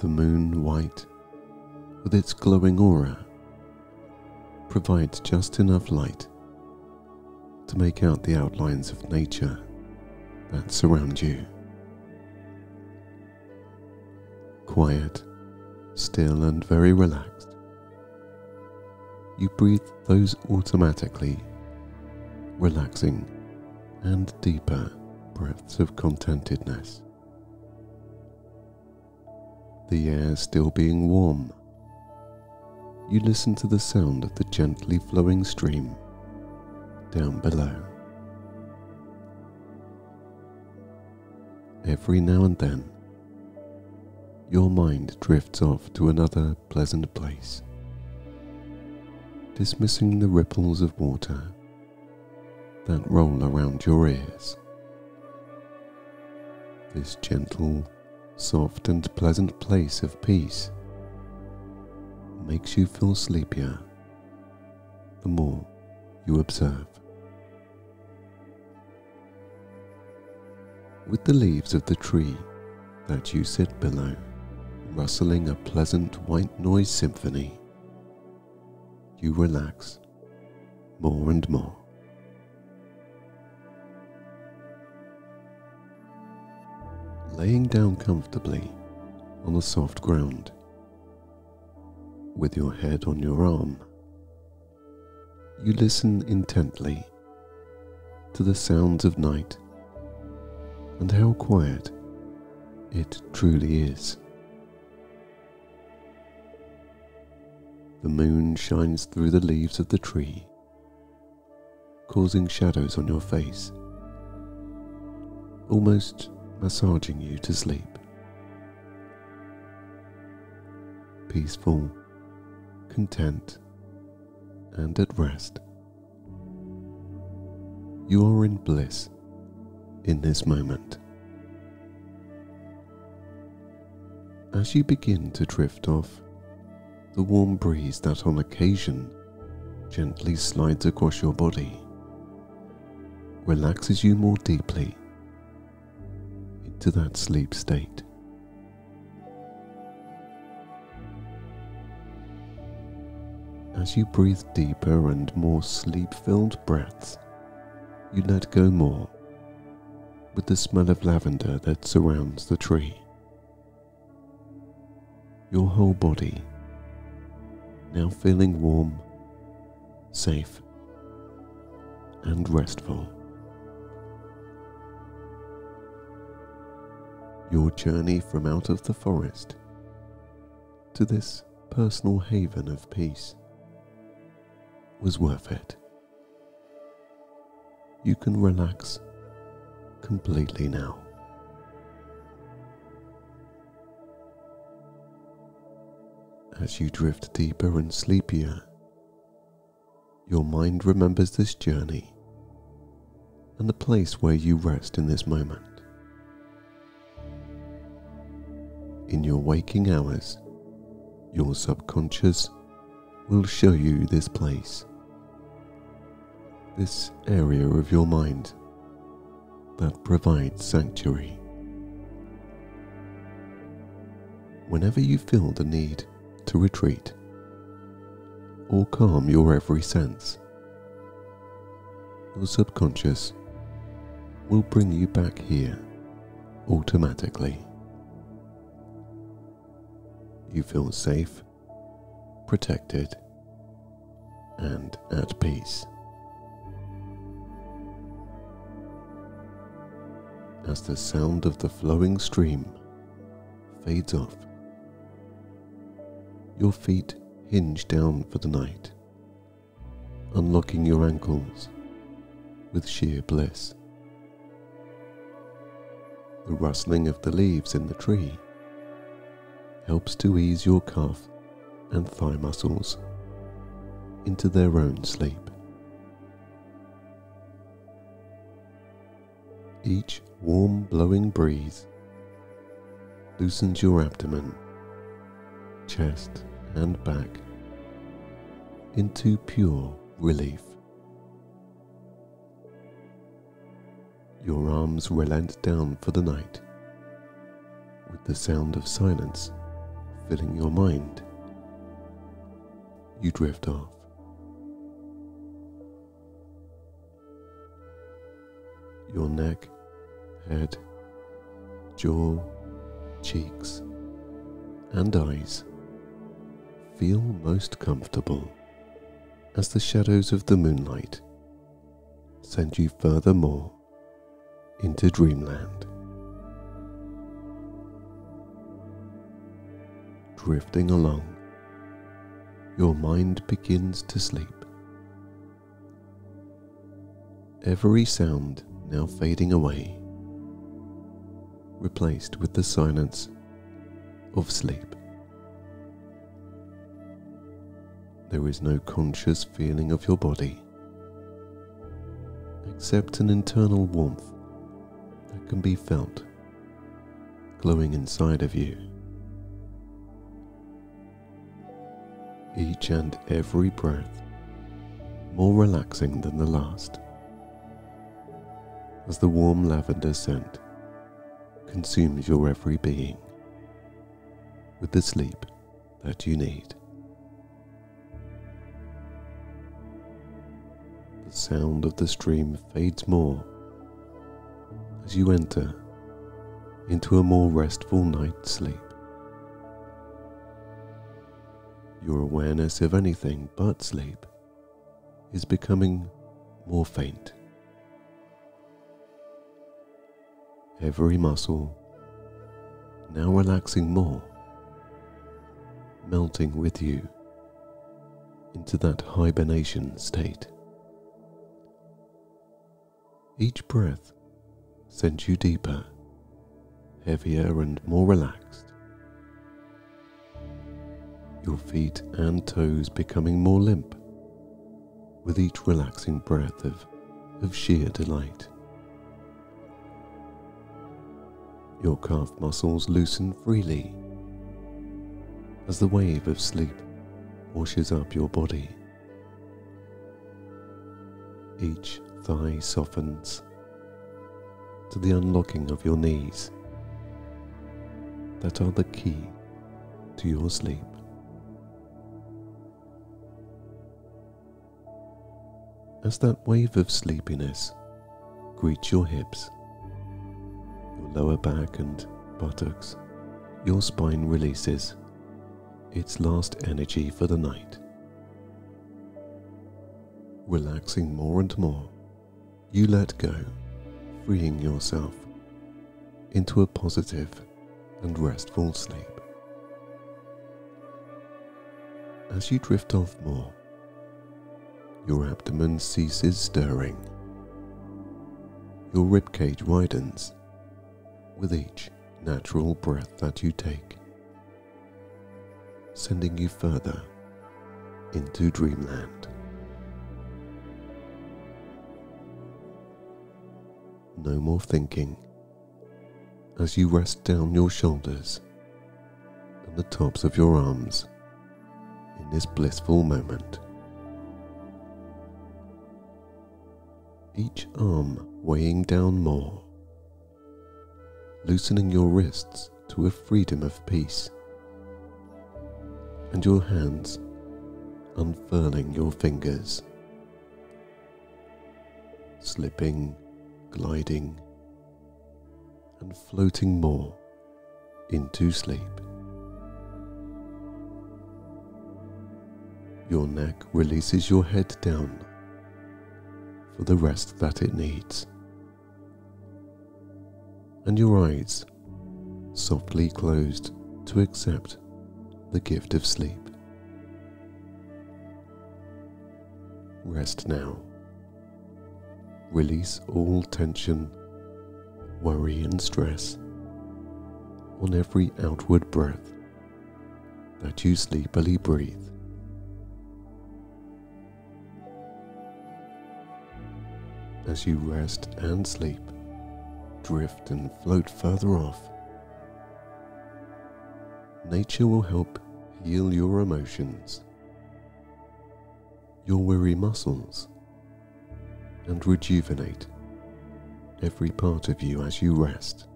The moon, white with its glowing aura, provides just enough light to make out the outlines of nature that surround you. Quiet, still and very relaxed. You breathe those automatically, relaxing and deeper breaths of contentedness. The air still being warm. You listen to the sound of the gently flowing stream down below. Every now and then, your mind drifts off to another pleasant place, dismissing the ripples of water that roll around your ears. This gentle, soft and pleasant place of peace makes you feel sleepier the more you observe. With the leaves of the tree that you sit below, rustling a pleasant white noise symphony, you relax more and more. Laying down comfortably on the soft ground, with your head on your arm, you listen intently to the sounds of night and how quiet it truly is. The moon shines through the leaves of the tree, causing shadows on your face, almost massaging you to sleep. Peaceful, content, and at rest. You are in bliss in this moment. As you begin to drift off, the warm breeze that on occasion gently slides across your body relaxes you more deeply into that sleep state. As you breathe deeper and more sleep-filled breaths, you let go more with the smell of lavender that surrounds the tree. Your whole body now feeling warm, safe, and restful. Your journey from out of the forest to this personal haven of peace was worth it. You can relax completely now. As you drift deeper and sleepier, your mind remembers this journey and the place where you rest in this moment. In your waking hours, your subconscious will show you this place, this area of your mind that provides sanctuary. Whenever you feel the need to retreat or calm your every sense, your subconscious will bring you back here automatically. You feel safe, protected, and at peace. As the sound of the flowing stream fades off, your feet hinge down for the night, unlocking your ankles with sheer bliss. The rustling of the leaves in the tree helps to ease your calf and thigh muscles into their own sleep. Each warm blowing breeze loosens your abdomen, chest and back into pure relief. Your arms relent down for the night, with the sound of silence filling your mind. You drift off. Your neck, head, jaw, cheeks, and eyes feel most comfortable as the shadows of the moonlight send you furthermore into dreamland. Drifting along, your mind begins to sleep, every sound now fading away, replaced with the silence of sleep. There is no conscious feeling of your body, except an internal warmth that can be felt glowing inside of you. Each and every breath more relaxing than the last, as the warm lavender scent consumes your every being with the sleep that you need. The sound of the stream fades more as you enter into a more restful night's sleep. Your awareness of anything but sleep is becoming more faint. Every muscle now relaxing more, melting with you into that hibernation state. Each breath sends you deeper, heavier and more relaxed. Your feet and toes becoming more limp with each relaxing breath of, of sheer delight. Your calf muscles loosen freely as the wave of sleep washes up your body. Each thigh softens to the unlocking of your knees that are the key to your sleep. As that wave of sleepiness greets your hips, your lower back and buttocks, your spine releases its last energy for the night. Relaxing more and more, you let go, freeing yourself into a positive and restful sleep. As you drift off more, your abdomen ceases stirring. Your ribcage widens with each natural breath that you take, sending you further into dreamland. No more thinking as you rest down your shoulders and the tops of your arms in this blissful moment. Each arm weighing down more, loosening your wrists to a freedom of peace, and your hands unfurling your fingers, slipping, gliding, and floating more into sleep. Your neck releases your head down for the rest that it needs, and your eyes softly closed to accept the gift of sleep Rest now. Release all tension, worry and stress on every outward breath that you sleepily breathe. As you rest and sleep, drift and float further off, nature will help heal your emotions, your weary muscles, and rejuvenate every part of you as you rest,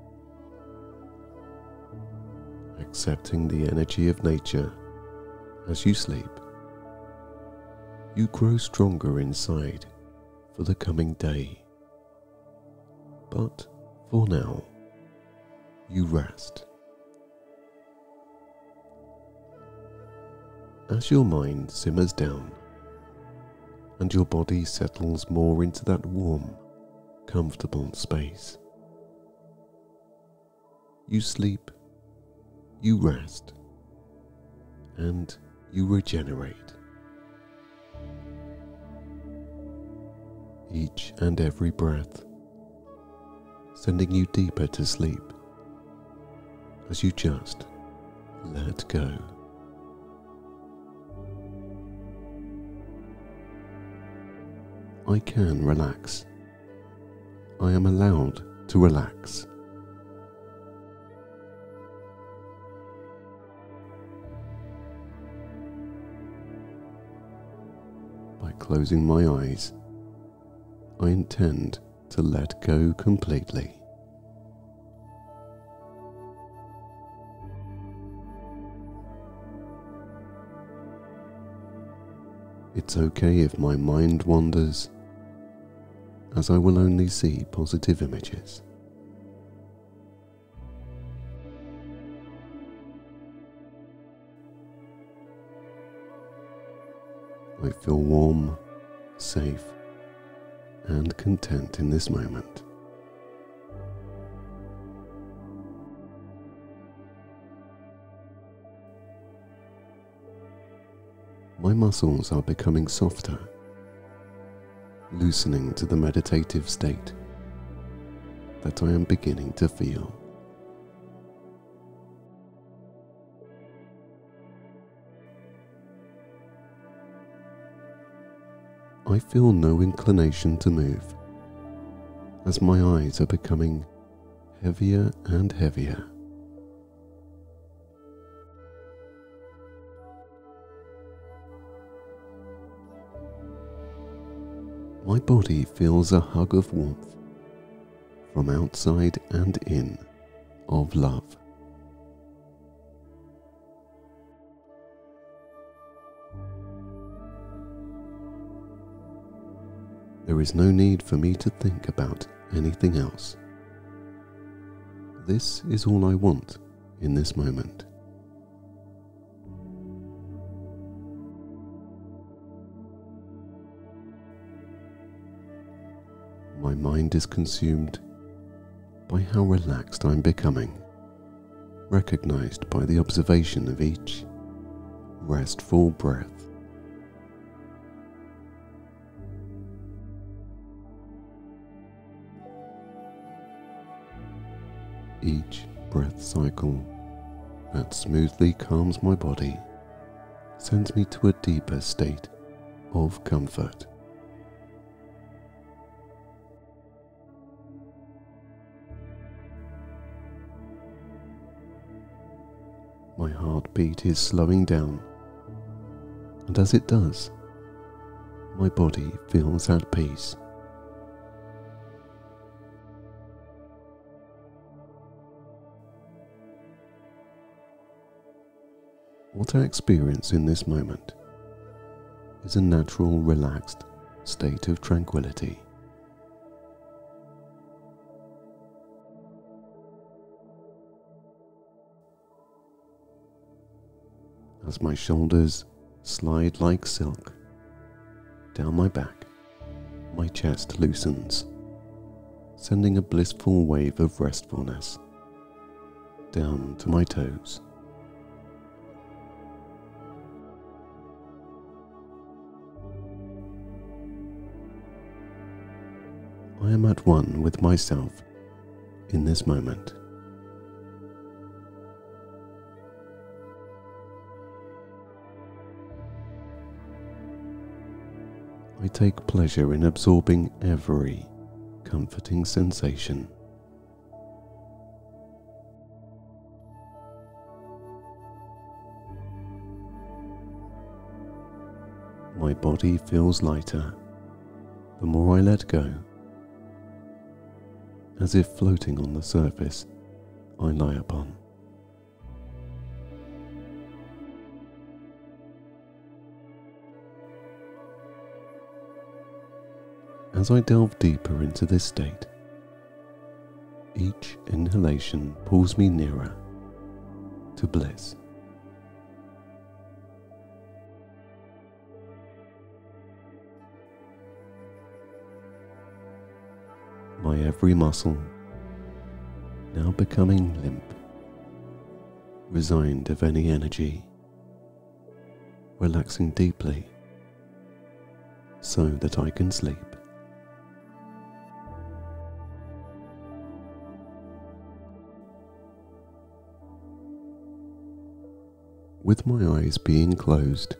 accepting the energy of nature as you sleep. You grow stronger inside for the coming day, but for now, you rest. As your mind simmers down and your body settles more into that warm, comfortable space, you sleep, you rest, and you regenerate. Each and every breath sending you deeper to sleep as you just let go. I can relax. I am allowed to relax. By closing my eyes, I intend to let go completely. It's okay if my mind wanders, as I will only see positive images. I feel warm, safe, and content in this moment. My muscles are becoming softer, loosening to the meditative state that I am beginning to feel. I feel no inclination to move, as my eyes are becoming heavier and heavier. My body feels a hug of warmth from outside and in of love. There is no need for me to think about anything else. This is all I want in this moment. My mind is consumed by how relaxed I'm becoming, recognized by the observation of each restful breath. Each breath cycle that smoothly calms my body sends me to a deeper state of comfort. My heartbeat is slowing down, and as it does, my body feels at peace. What I experience in this moment is a natural, relaxed state of tranquility. As my shoulders slide like silk down my back, my chest loosens, sending a blissful wave of restfulness down to my toes. I am at one with myself in this moment. I take pleasure in absorbing every comforting sensation. My body feels lighter the more I let go, as if floating on the surface I lie upon. As I delve deeper into this state, each inhalation pulls me nearer to bliss. My every muscle now becoming limp, resigned of any energy, relaxing deeply so that I can sleep. With my eyes being closed,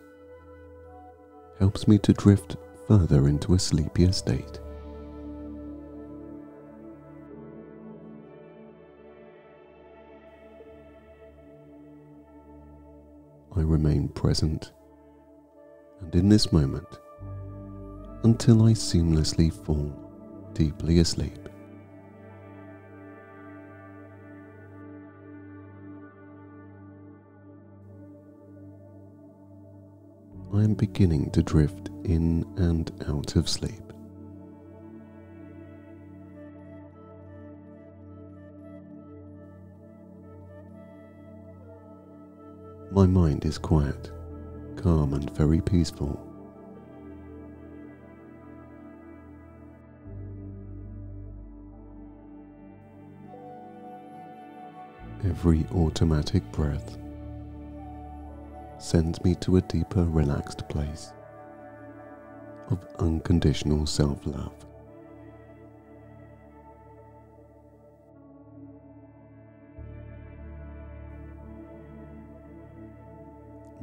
helps me to drift further into a sleepier state. I remain present and in this moment until I seamlessly fall deeply asleep. I am beginning to drift in and out of sleep. My mind is quiet, calm and very peaceful. Every automatic breath sends me to a deeper, relaxed place of unconditional self-love.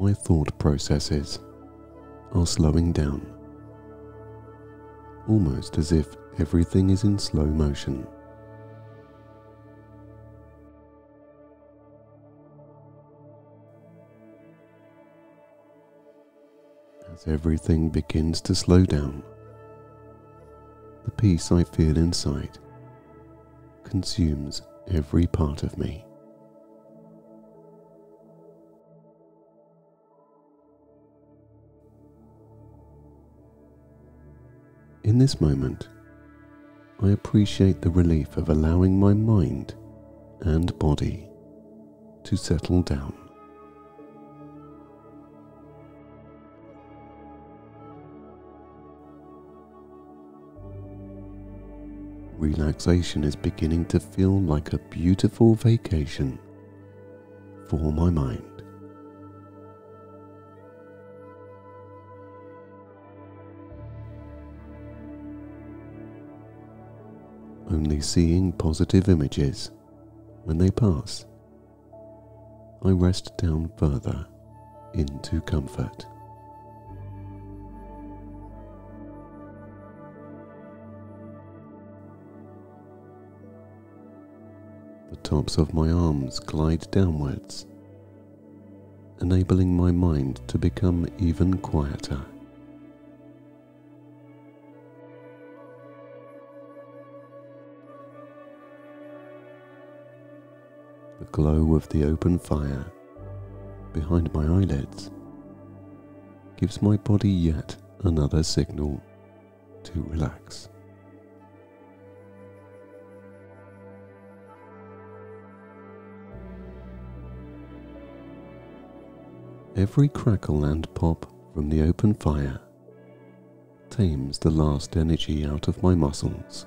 My thought processes are slowing down, almost as if everything is in slow motion. As everything begins to slow down, the peace I feel inside consumes every part of me. In this moment, I appreciate the relief of allowing my mind and body to settle down. Relaxation is beginning to feel like a beautiful vacation for my mind. Only seeing positive images when they pass, I rest down further into comfort. The tops of my arms glide downwards, enabling my mind to become even quieter. The glow of the open fire behind my eyelids gives my body yet another signal to relax. Every crackle and pop from the open fire tames the last energy out of my muscles.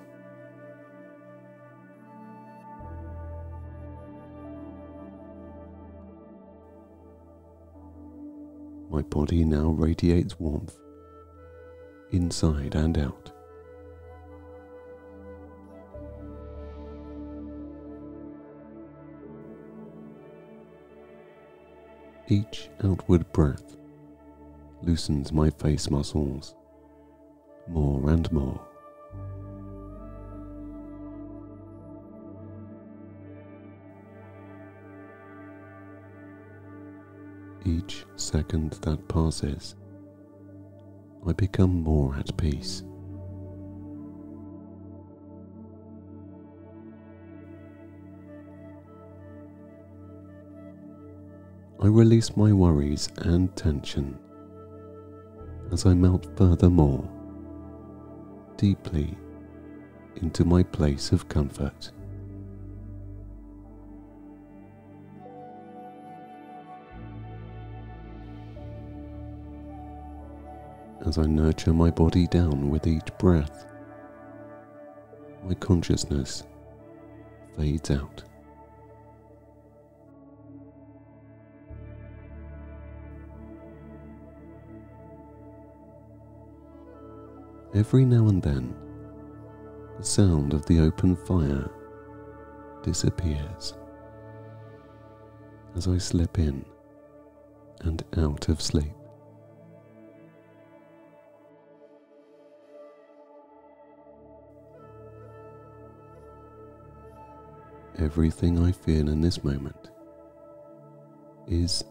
My body now radiates warmth, inside and out, Each outward breath loosens my face muscles more and more. Each second that passes, I become more at peace. I release my worries and tension as I melt furthermore deeply into my place of comfort. As I nurture my body down with each breath, my consciousness fades out. Every now and then, the sound of the open fire disappears as I slip in and out of sleep. Everything I feel in this moment is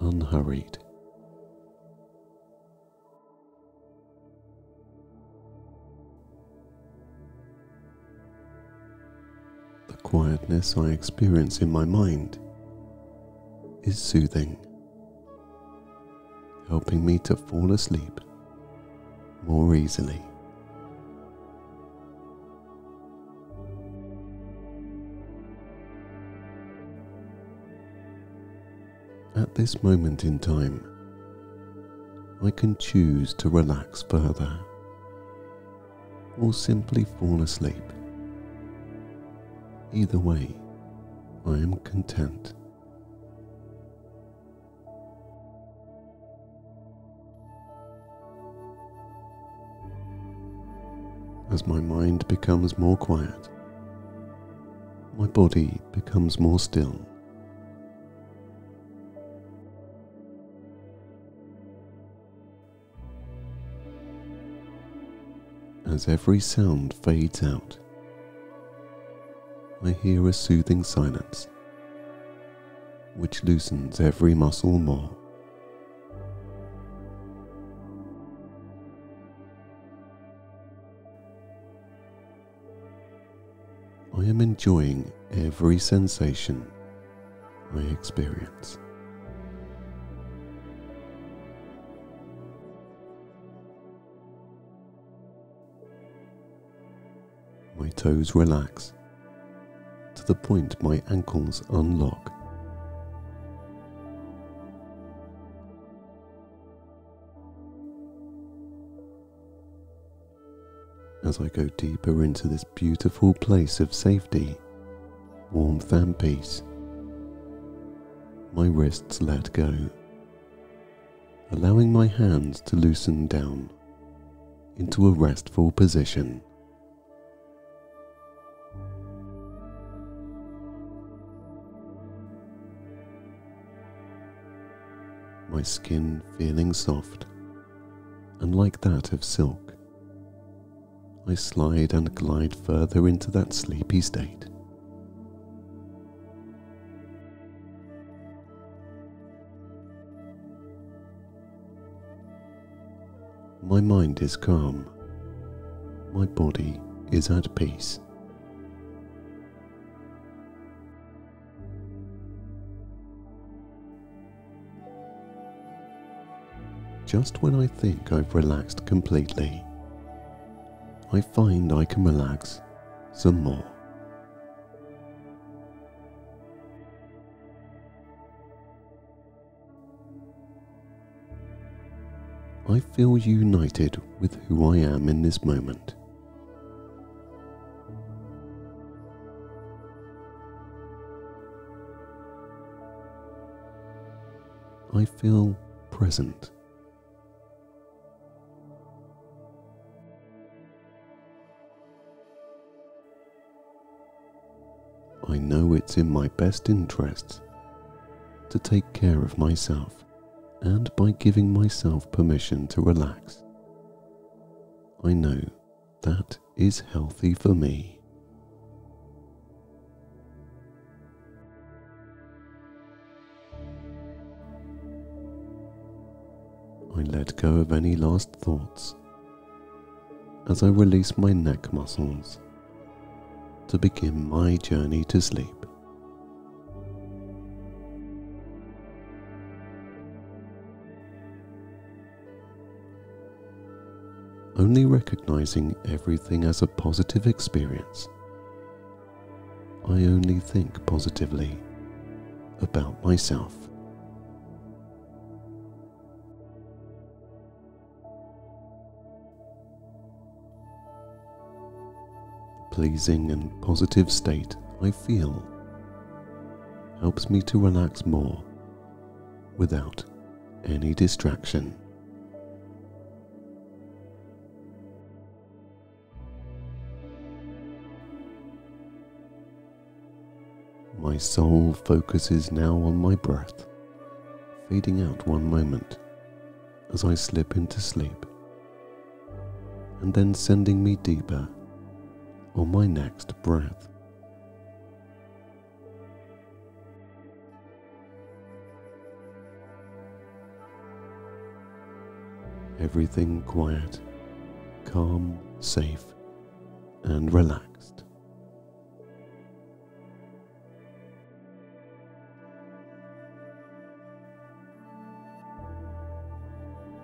unhurried. The quietness I experience in my mind is soothing, helping me to fall asleep more easily. At this moment in time, I can choose to relax further or simply fall asleep. Either way, I am content. As my mind becomes more quiet, my body becomes more still. As every sound fades out, I hear a soothing silence, which loosens every muscle more. I am enjoying every sensation I experience. My toes relax, to the point my ankles unlock. As I go deeper into this beautiful place of safety, warmth and peace, my wrists let go, allowing my hands to loosen down into a restful position. My skin feeling soft and like that of silk, I slide and glide further into that sleepy state. My mind is calm, my body is at peace. Just when I think I've relaxed completely, I find I can relax some more. I feel united with who I am in this moment. I feel present. I know it's in my best interests to take care of myself and by giving myself permission to relax. I know that is healthy for me. I let go of any last thoughts as I release my neck muscles to begin my journey to sleep. Only recognizing everything as a positive experience, I only think positively about myself. Pleasing and positive state I feel helps me to relax more without any distraction. My soul focuses now on my breath, fading out one moment as I slip into sleep, and then sending me deeper on my next breath. Everything quiet, calm, safe, and relaxed.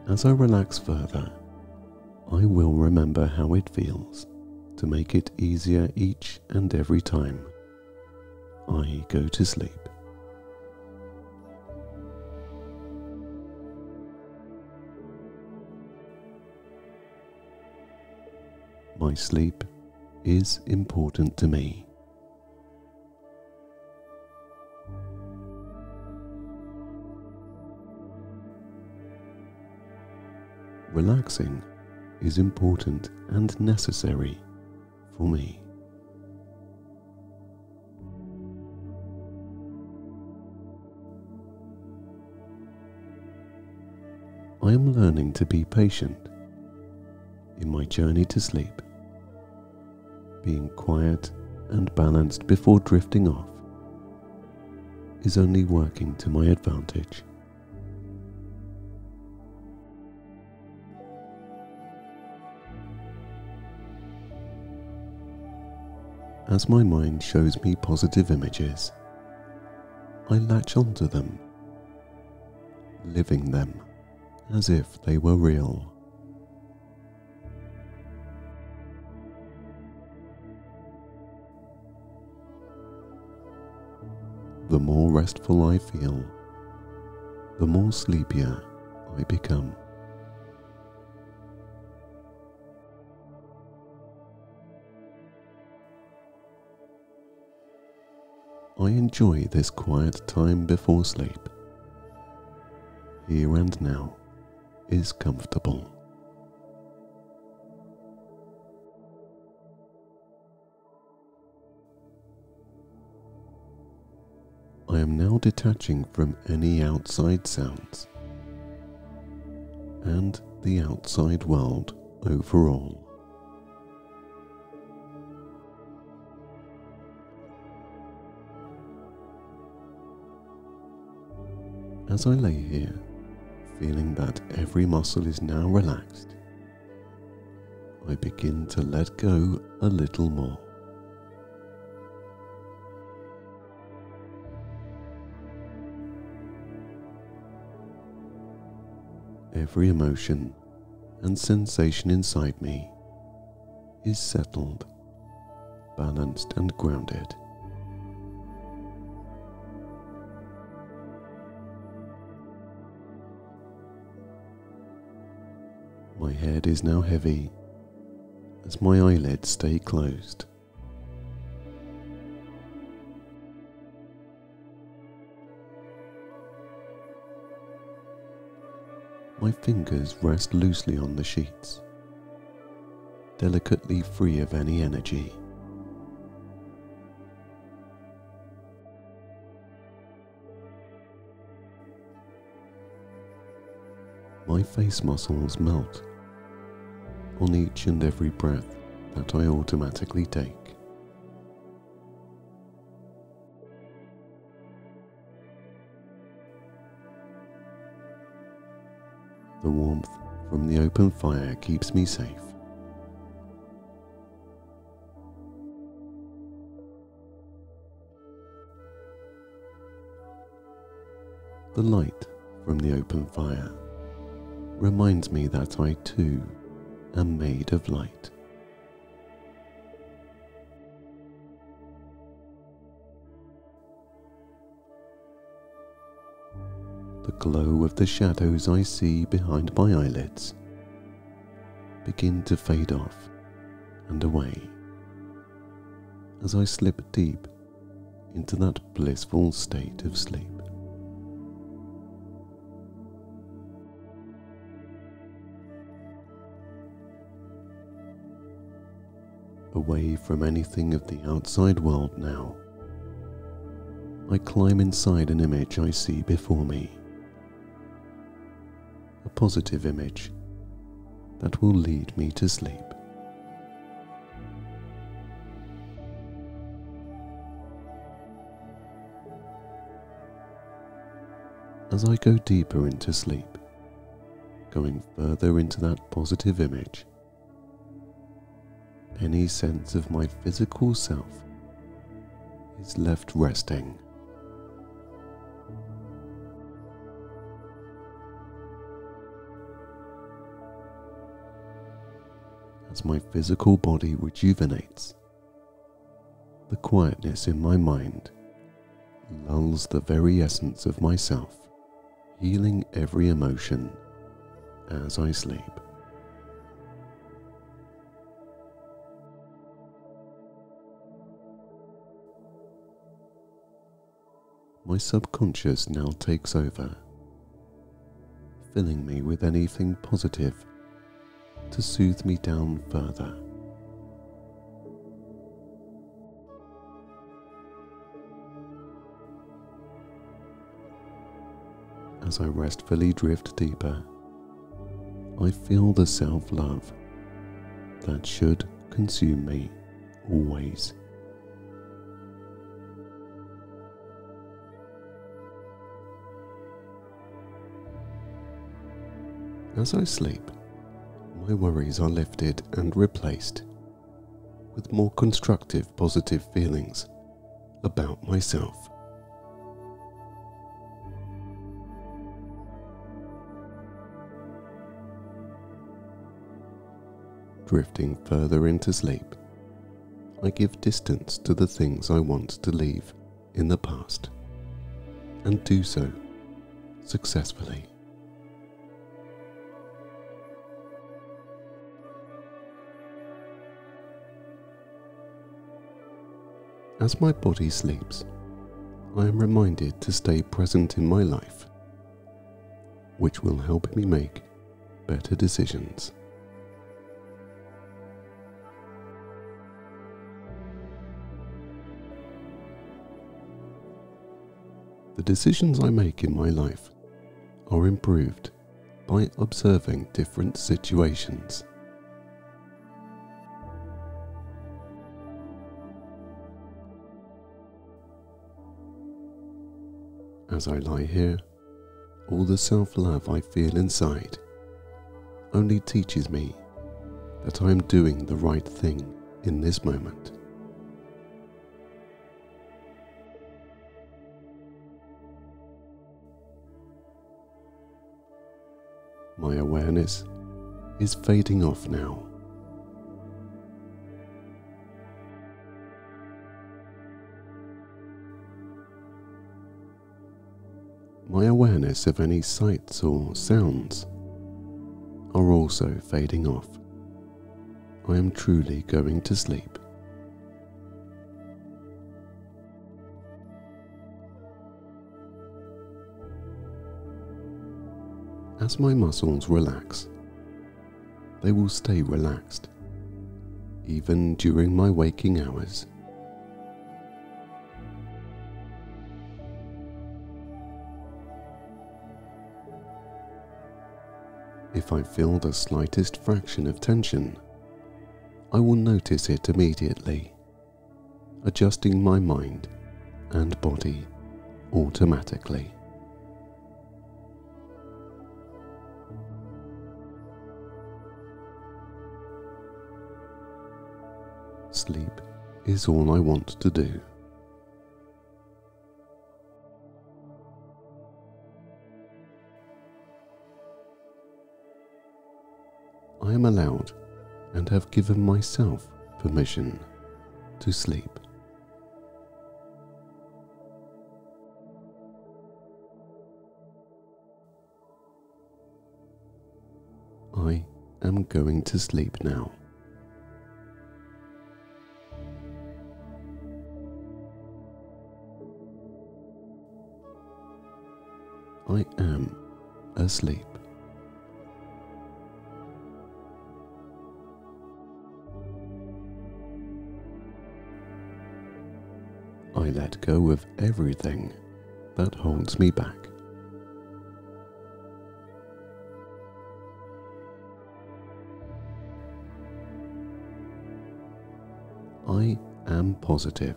As I relax further, I will remember how it feels to make it easier each and every time I go to sleep. My sleep is important to me. Relaxing is important and necessary for me. I am learning to be patient in my journey to sleep, being quiet and balanced before drifting off is only working to my advantage. As my mind shows me positive images, I latch onto them, living them as if they were real. The more restful I feel, the more sleepier I become. I enjoy this quiet time before sleep. Here and now is comfortable. I am now detaching from any outside sounds and the outside world overall. As I lay here, feeling that every muscle is now relaxed, I begin to let go a little more. Every emotion and sensation inside me is settled, balanced, and grounded. My head is now heavy as my eyelids stay closed. My fingers rest loosely on the sheets, delicately free of any energy. my face muscles melt on each and every breath that I automatically take. The warmth from the open fire keeps me safe. The light from the open fire reminds me that I too am made of light. The glow of the shadows I see behind my eyelids begin to fade off and away as I slip deep into that blissful state of sleep. Away from anything of the outside world now, I climb inside an image I see before me, a positive image that will lead me to sleep. As I go deeper into sleep, going further into that positive image, any sense of my physical self is left resting. As my physical body rejuvenates, the quietness in my mind lulls the very essence of myself, healing every emotion as I sleep. My subconscious now takes over, filling me with anything positive to soothe me down further. As I restfully drift deeper, I feel the self-love that should consume me always. As I sleep, my worries are lifted and replaced with more constructive, positive feelings about myself. Drifting further into sleep, I give distance to the things I want to leave in the past, and do so successfully. As my body sleeps, I am reminded to stay present in my life, which will help me make better decisions. The decisions I make in my life are improved by observing different situations. As I lie here, all the self-love I feel inside only teaches me that I am doing the right thing in this moment. My awareness is fading off now. My awareness of any sights or sounds are also fading off. I am truly going to sleep. As my muscles relax, they will stay relaxed, even during my waking hours. if I feel the slightest fraction of tension, I will notice it immediately, adjusting my mind and body automatically. Sleep is all I want to do. I am allowed and have given myself permission to sleep. I am going to sleep now. I am asleep. I let go of everything that holds me back. I am positive.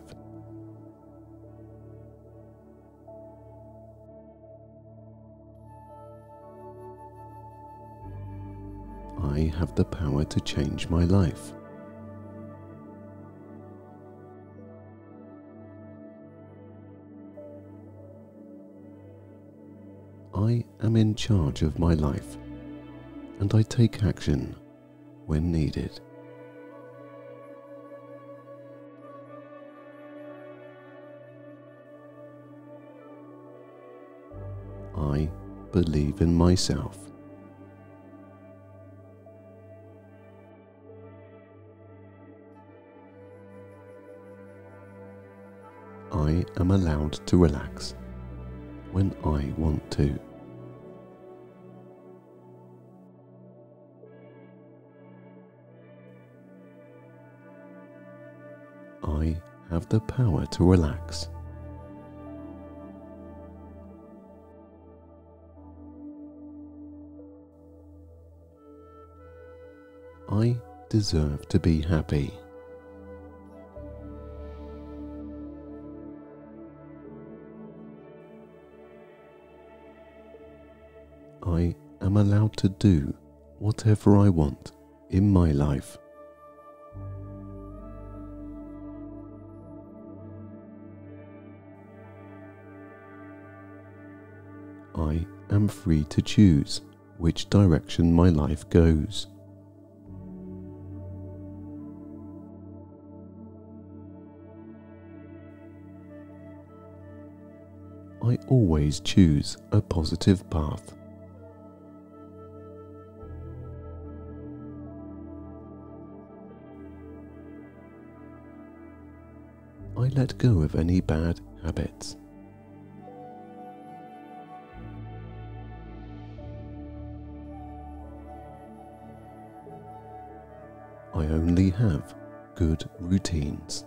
I have the power to change my life. I am in charge of my life, and I take action when needed. I believe in myself. I am allowed to relax when I want to. I have the power to relax. I deserve to be happy. I am allowed to do whatever I want in my life. I am free to choose which direction my life goes. I always choose a positive path. I let go of any bad habits. I only have good routines.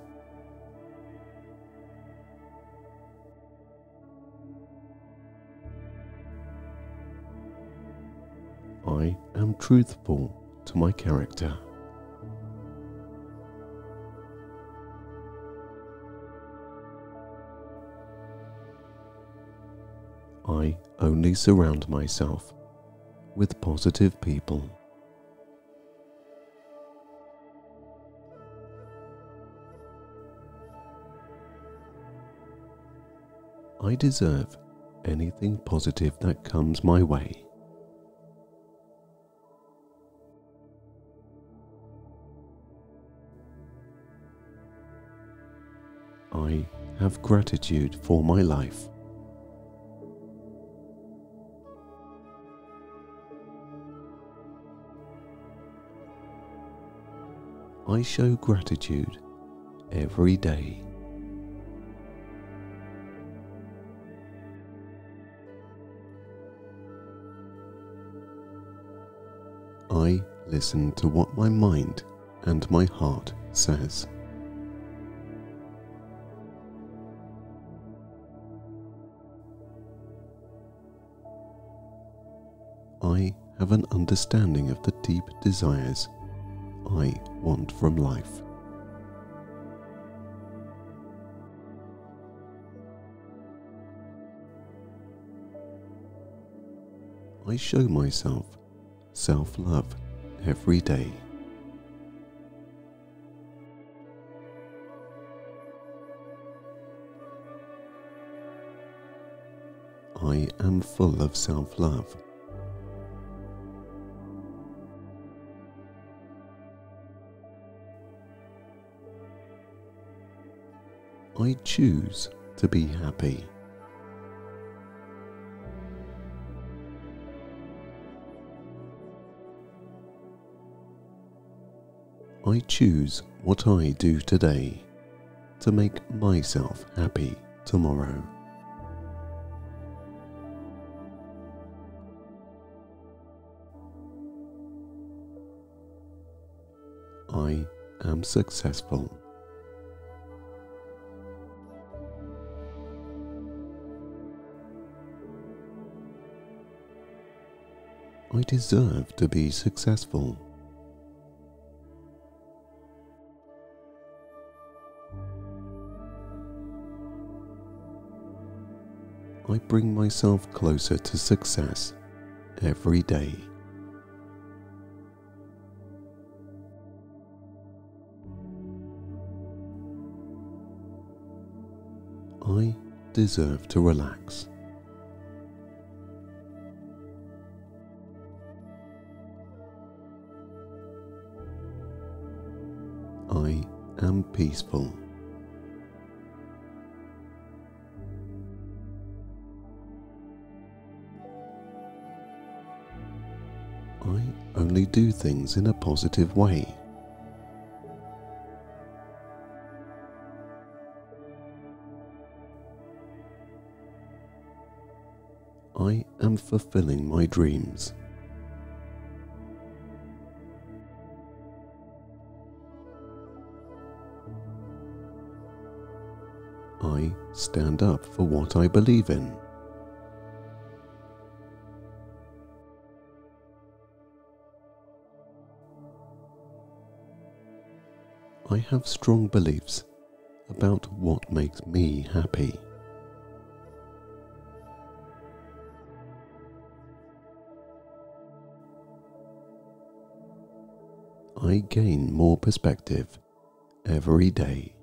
I am truthful to my character. I only surround myself with positive people. I deserve anything positive that comes my way. I have gratitude for my life. I show gratitude every day. I listen to what my mind and my heart says. I have an understanding of the deep desires I want from life. I show myself self-love every day. I am full of self-love. I choose to be happy. I choose what I do today to make myself happy tomorrow. I am successful. I deserve to be successful. I bring myself closer to success every day. I deserve to relax. I am peaceful. I only do things in a positive way. I am fulfilling my dreams. I stand up for what I believe in. I have strong beliefs about what makes me happy. I gain more perspective every day.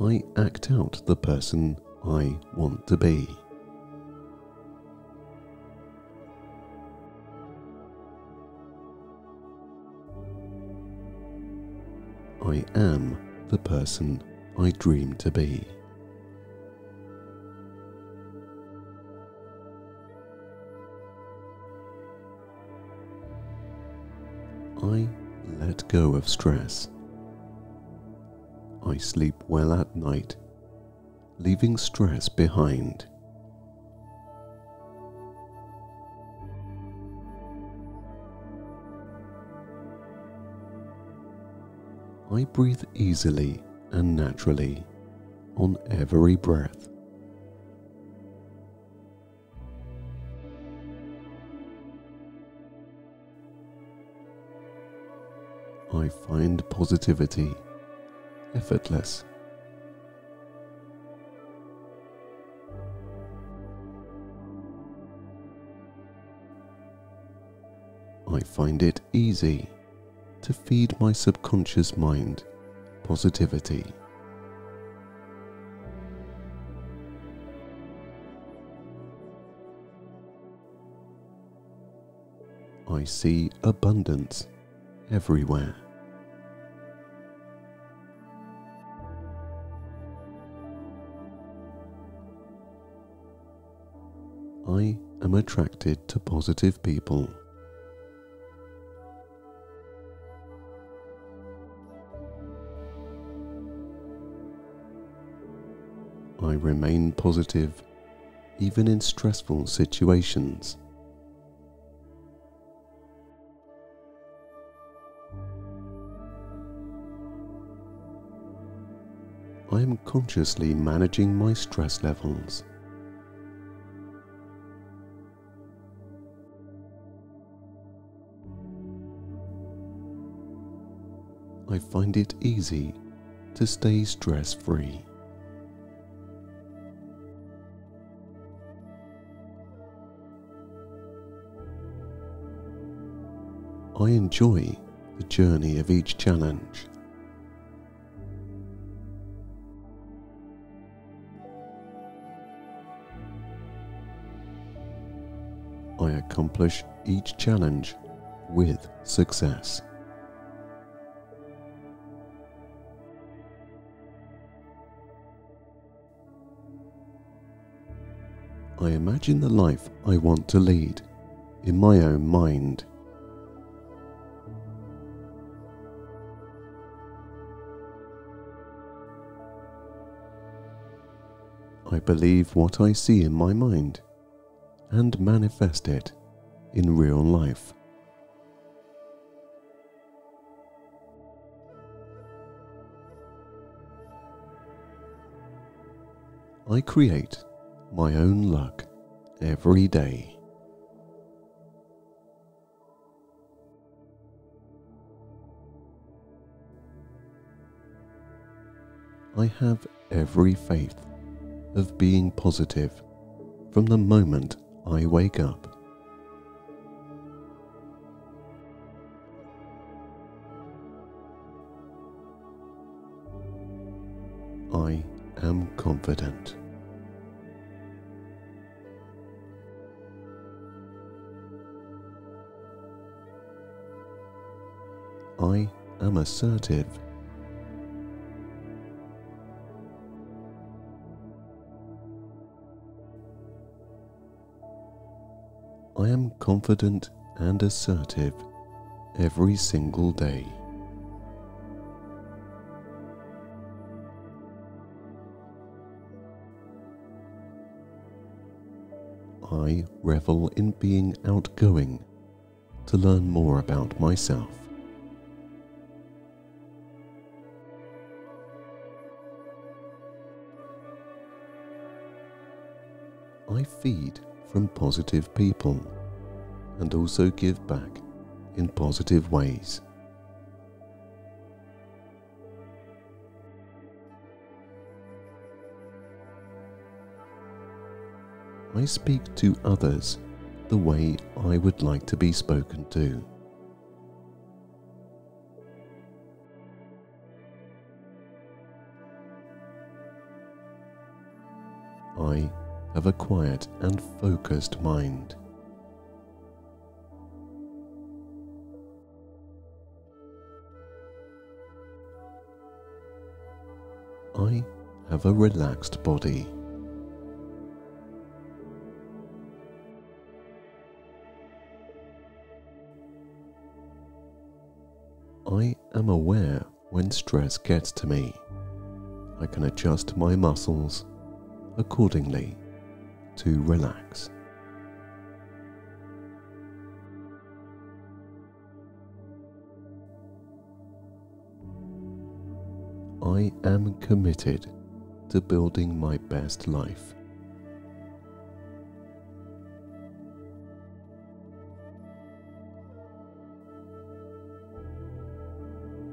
I act out the person I want to be. I am the person I dream to be. I let go of stress. I sleep well at night, leaving stress behind. I breathe easily and naturally on every breath. I find positivity effortless. I find it easy to feed my subconscious mind positivity. I see abundance everywhere. I am attracted to positive people. I remain positive even in stressful situations. I I am consciously managing my stress levels. I find it easy to stay stress-free. I enjoy the journey of each challenge. I accomplish each challenge with success. I imagine the life I want to lead in my own mind. I believe what I see in my mind and manifest it in real life. I create my own luck every day. I have every faith of being positive from the moment I wake up. I am confident. I am assertive. I am confident and assertive every single day. I revel in being outgoing to learn more about myself. I feed from positive people and also give back in positive ways. I speak to others the way I would like to be spoken to. I have a quiet and focused mind. I have a relaxed body. I am aware when stress gets to me. I can adjust my muscles accordingly to relax. I am committed to building my best life.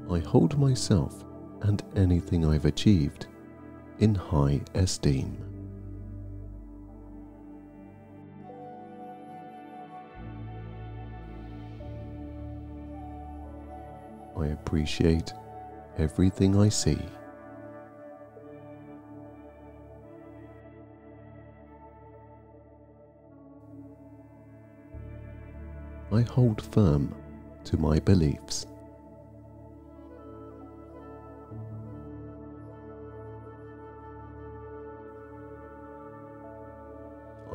I hold myself and anything I've achieved in high esteem. I appreciate everything I see. I hold firm to my beliefs.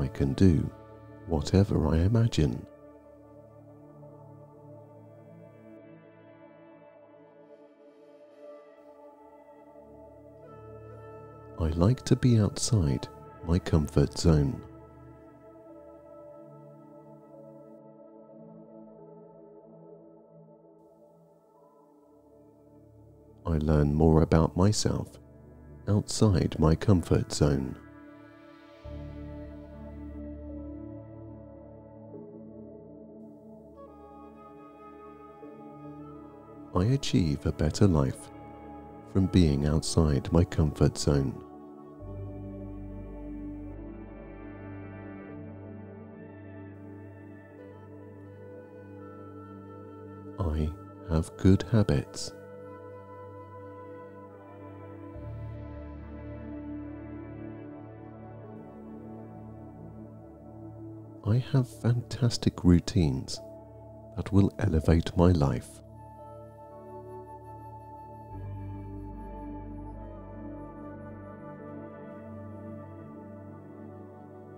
I can do whatever I imagine. I like to be outside my comfort zone. I learn more about myself outside my comfort zone. I achieve a better life from being outside my comfort zone. I have good habits. I have fantastic routines that will elevate my life.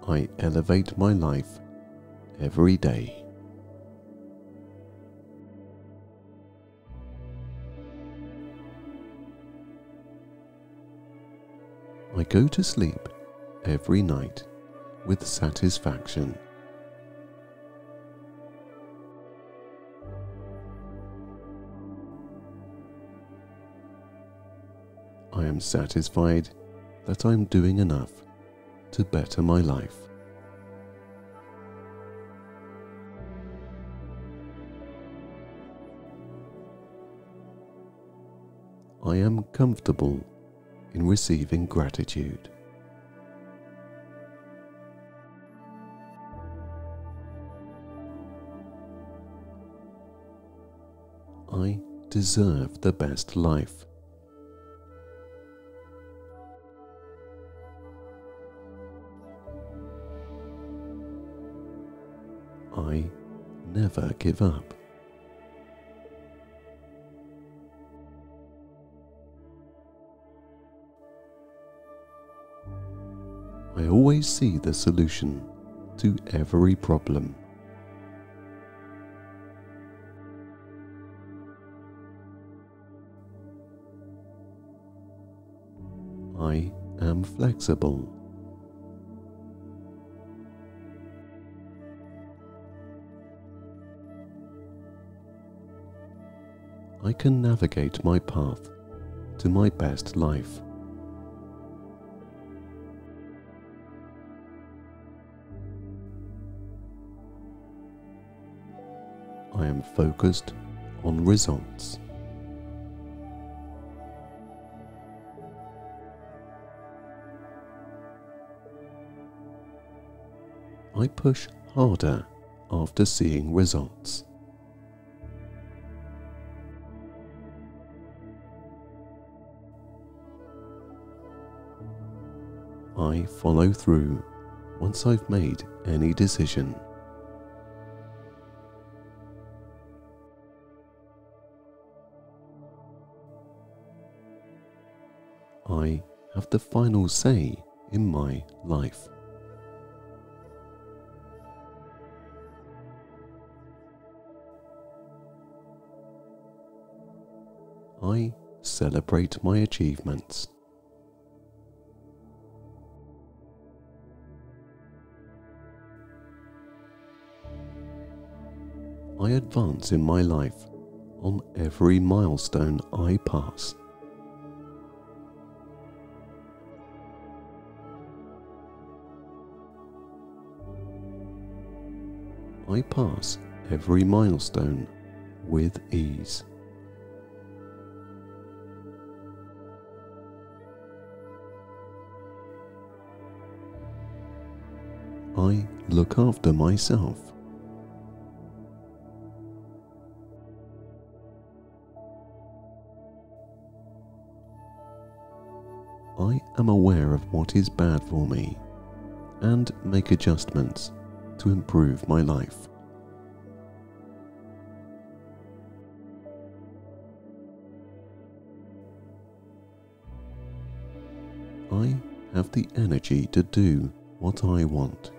I elevate my life every day. I go to sleep every night with satisfaction. I am satisfied that I am doing enough to better my life. I am comfortable in receiving gratitude. I deserve the best life. I never give up. I always see the solution to every problem. I am flexible. I can navigate my path to my best life. I am focused on results. I push harder after seeing results. I follow through once I've made any decision. I have the final say in my life. I celebrate my achievements. I advance in my life on every milestone I pass. I pass every milestone with ease. I look after myself. I am aware of what is bad for me and make adjustments to improve my life. I have the energy to do what I want.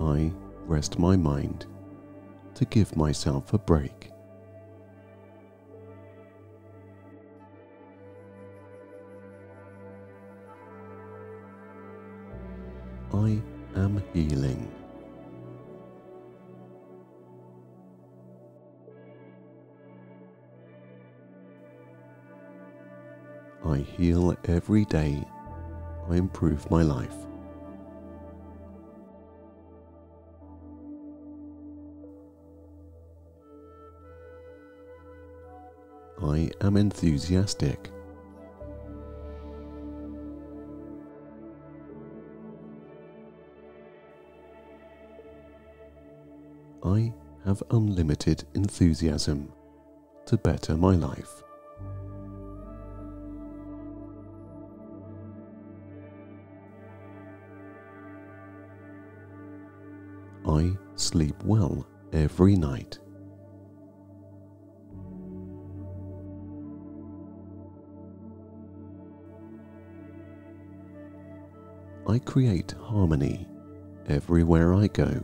I rest my mind to give myself a break. I am healing. I heal every day. I improve my life. I am enthusiastic. I have unlimited enthusiasm to better my life. I sleep well every night. I create harmony everywhere I go,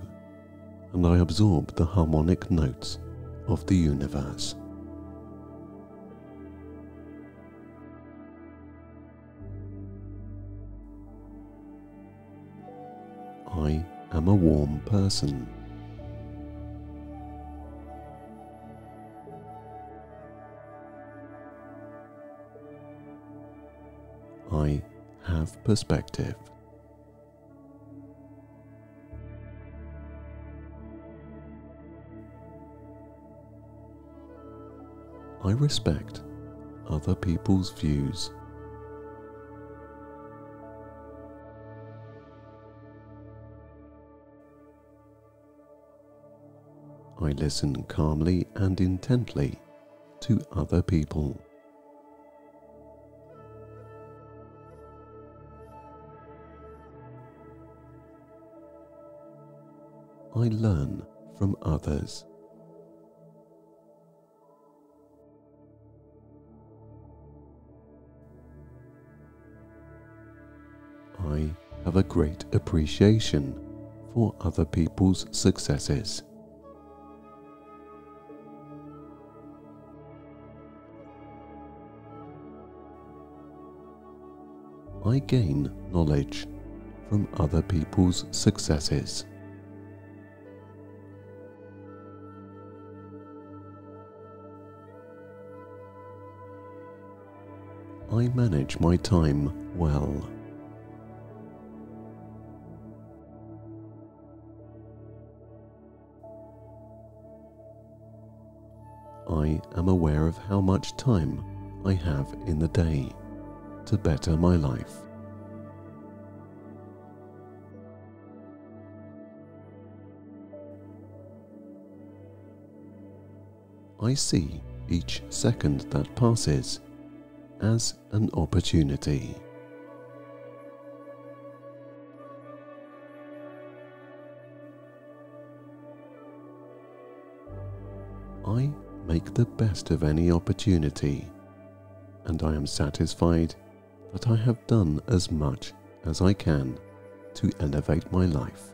and I absorb the harmonic notes of the universe. I am a warm person. I have perspective. I respect other people's views. I listen calmly and intently to other people. I learn from others. I have a great appreciation for other people's successes. I gain knowledge from other people's successes. I manage my time well. I am aware of how much time I have in the day to better my life. I see each second that passes as an opportunity. I make the best of any opportunity, and I am satisfied that I have done as much as I can to elevate my life.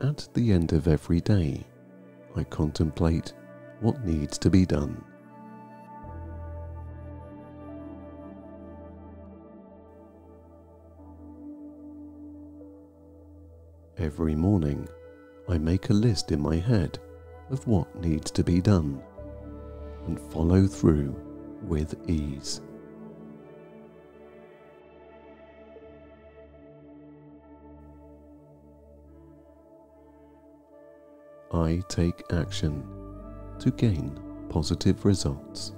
At the end of every day, I contemplate what needs to be done. Every morning, I make a list in my head of what needs to be done and follow through with ease. I take action to gain positive results.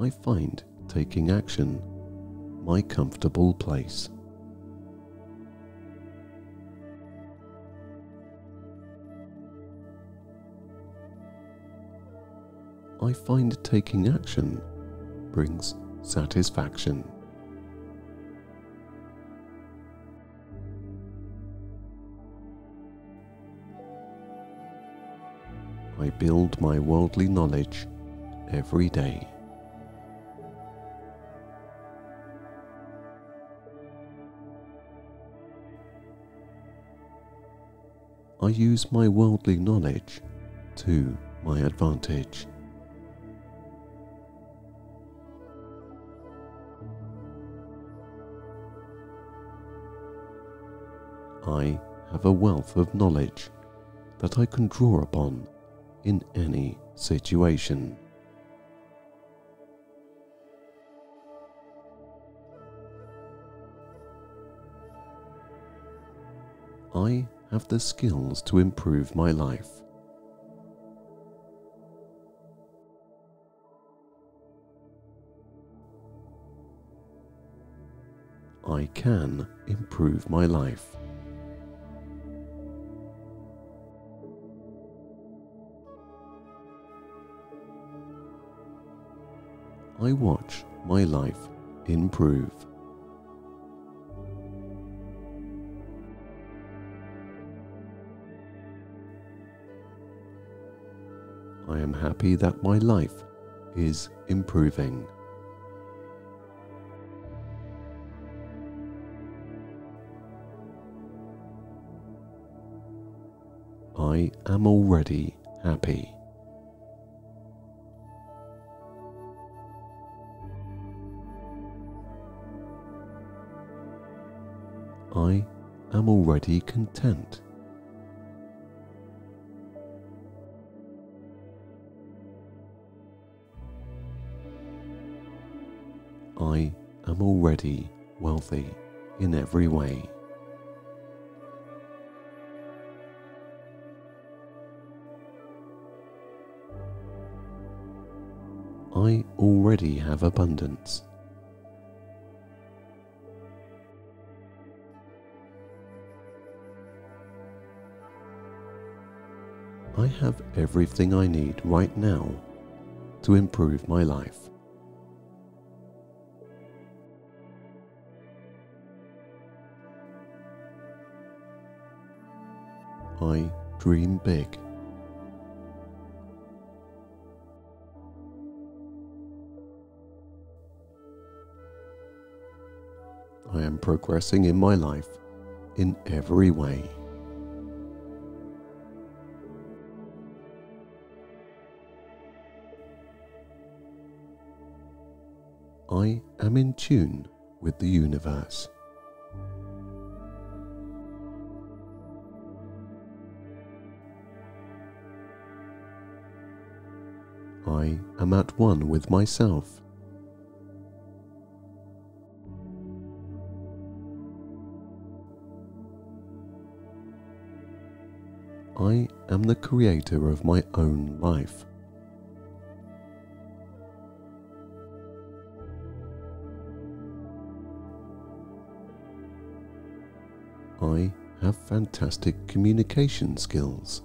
I find taking action my comfortable place. I find taking action brings satisfaction. I build my worldly knowledge every day. I use my worldly knowledge to my advantage. I have a wealth of knowledge that I can draw upon in any situation. I have the skills to improve my life. I can improve my life. I watch my life improve. I am happy that my life is improving. I am already happy. I am already content. I am already wealthy in every way. I already have abundance. I have everything I need right now to improve my life. I dream big. I am progressing in my life in every way. I am in tune with the universe. I am at one with myself. I am the creator of my own life. I have fantastic communication skills.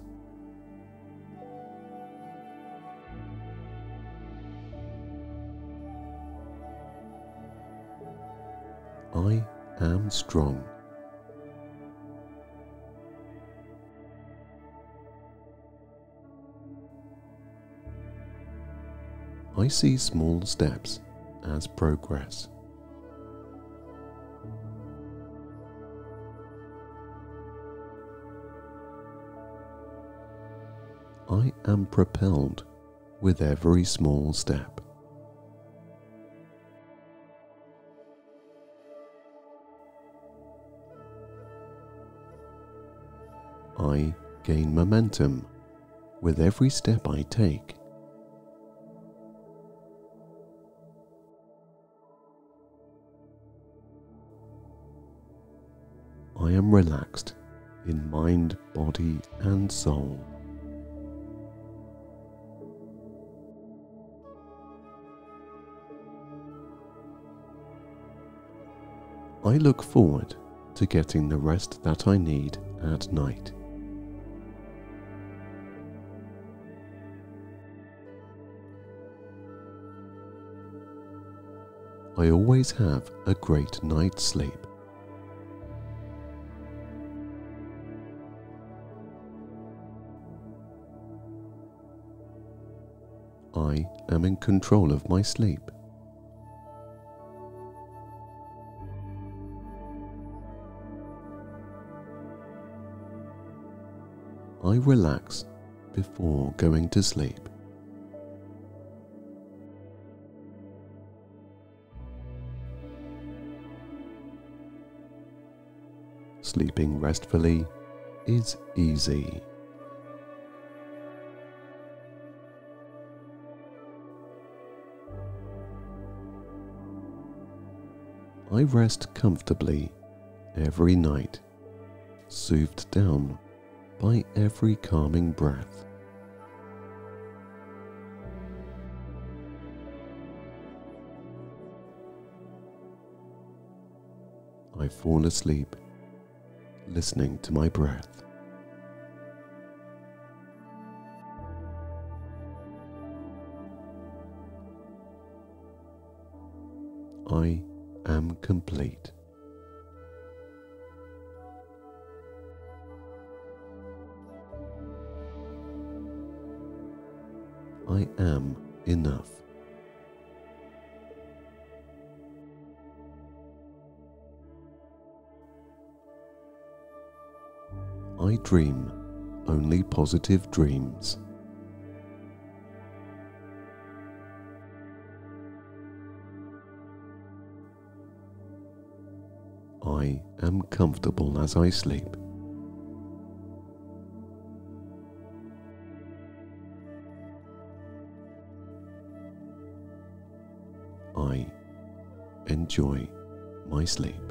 I am strong. I see small steps as progress. I am propelled with every small step. I gain momentum with every step I take. I am relaxed in mind, body, and soul. I look forward to getting the rest that I need at night. I always have a great night's sleep. I am in control of my sleep. I relax before going to sleep. sleeping restfully is easy. I rest comfortably every night, soothed down by every calming breath. I fall asleep, listening to my breath. I am complete. I am enough. I dream only positive dreams. I am comfortable as I sleep. I enjoy my sleep.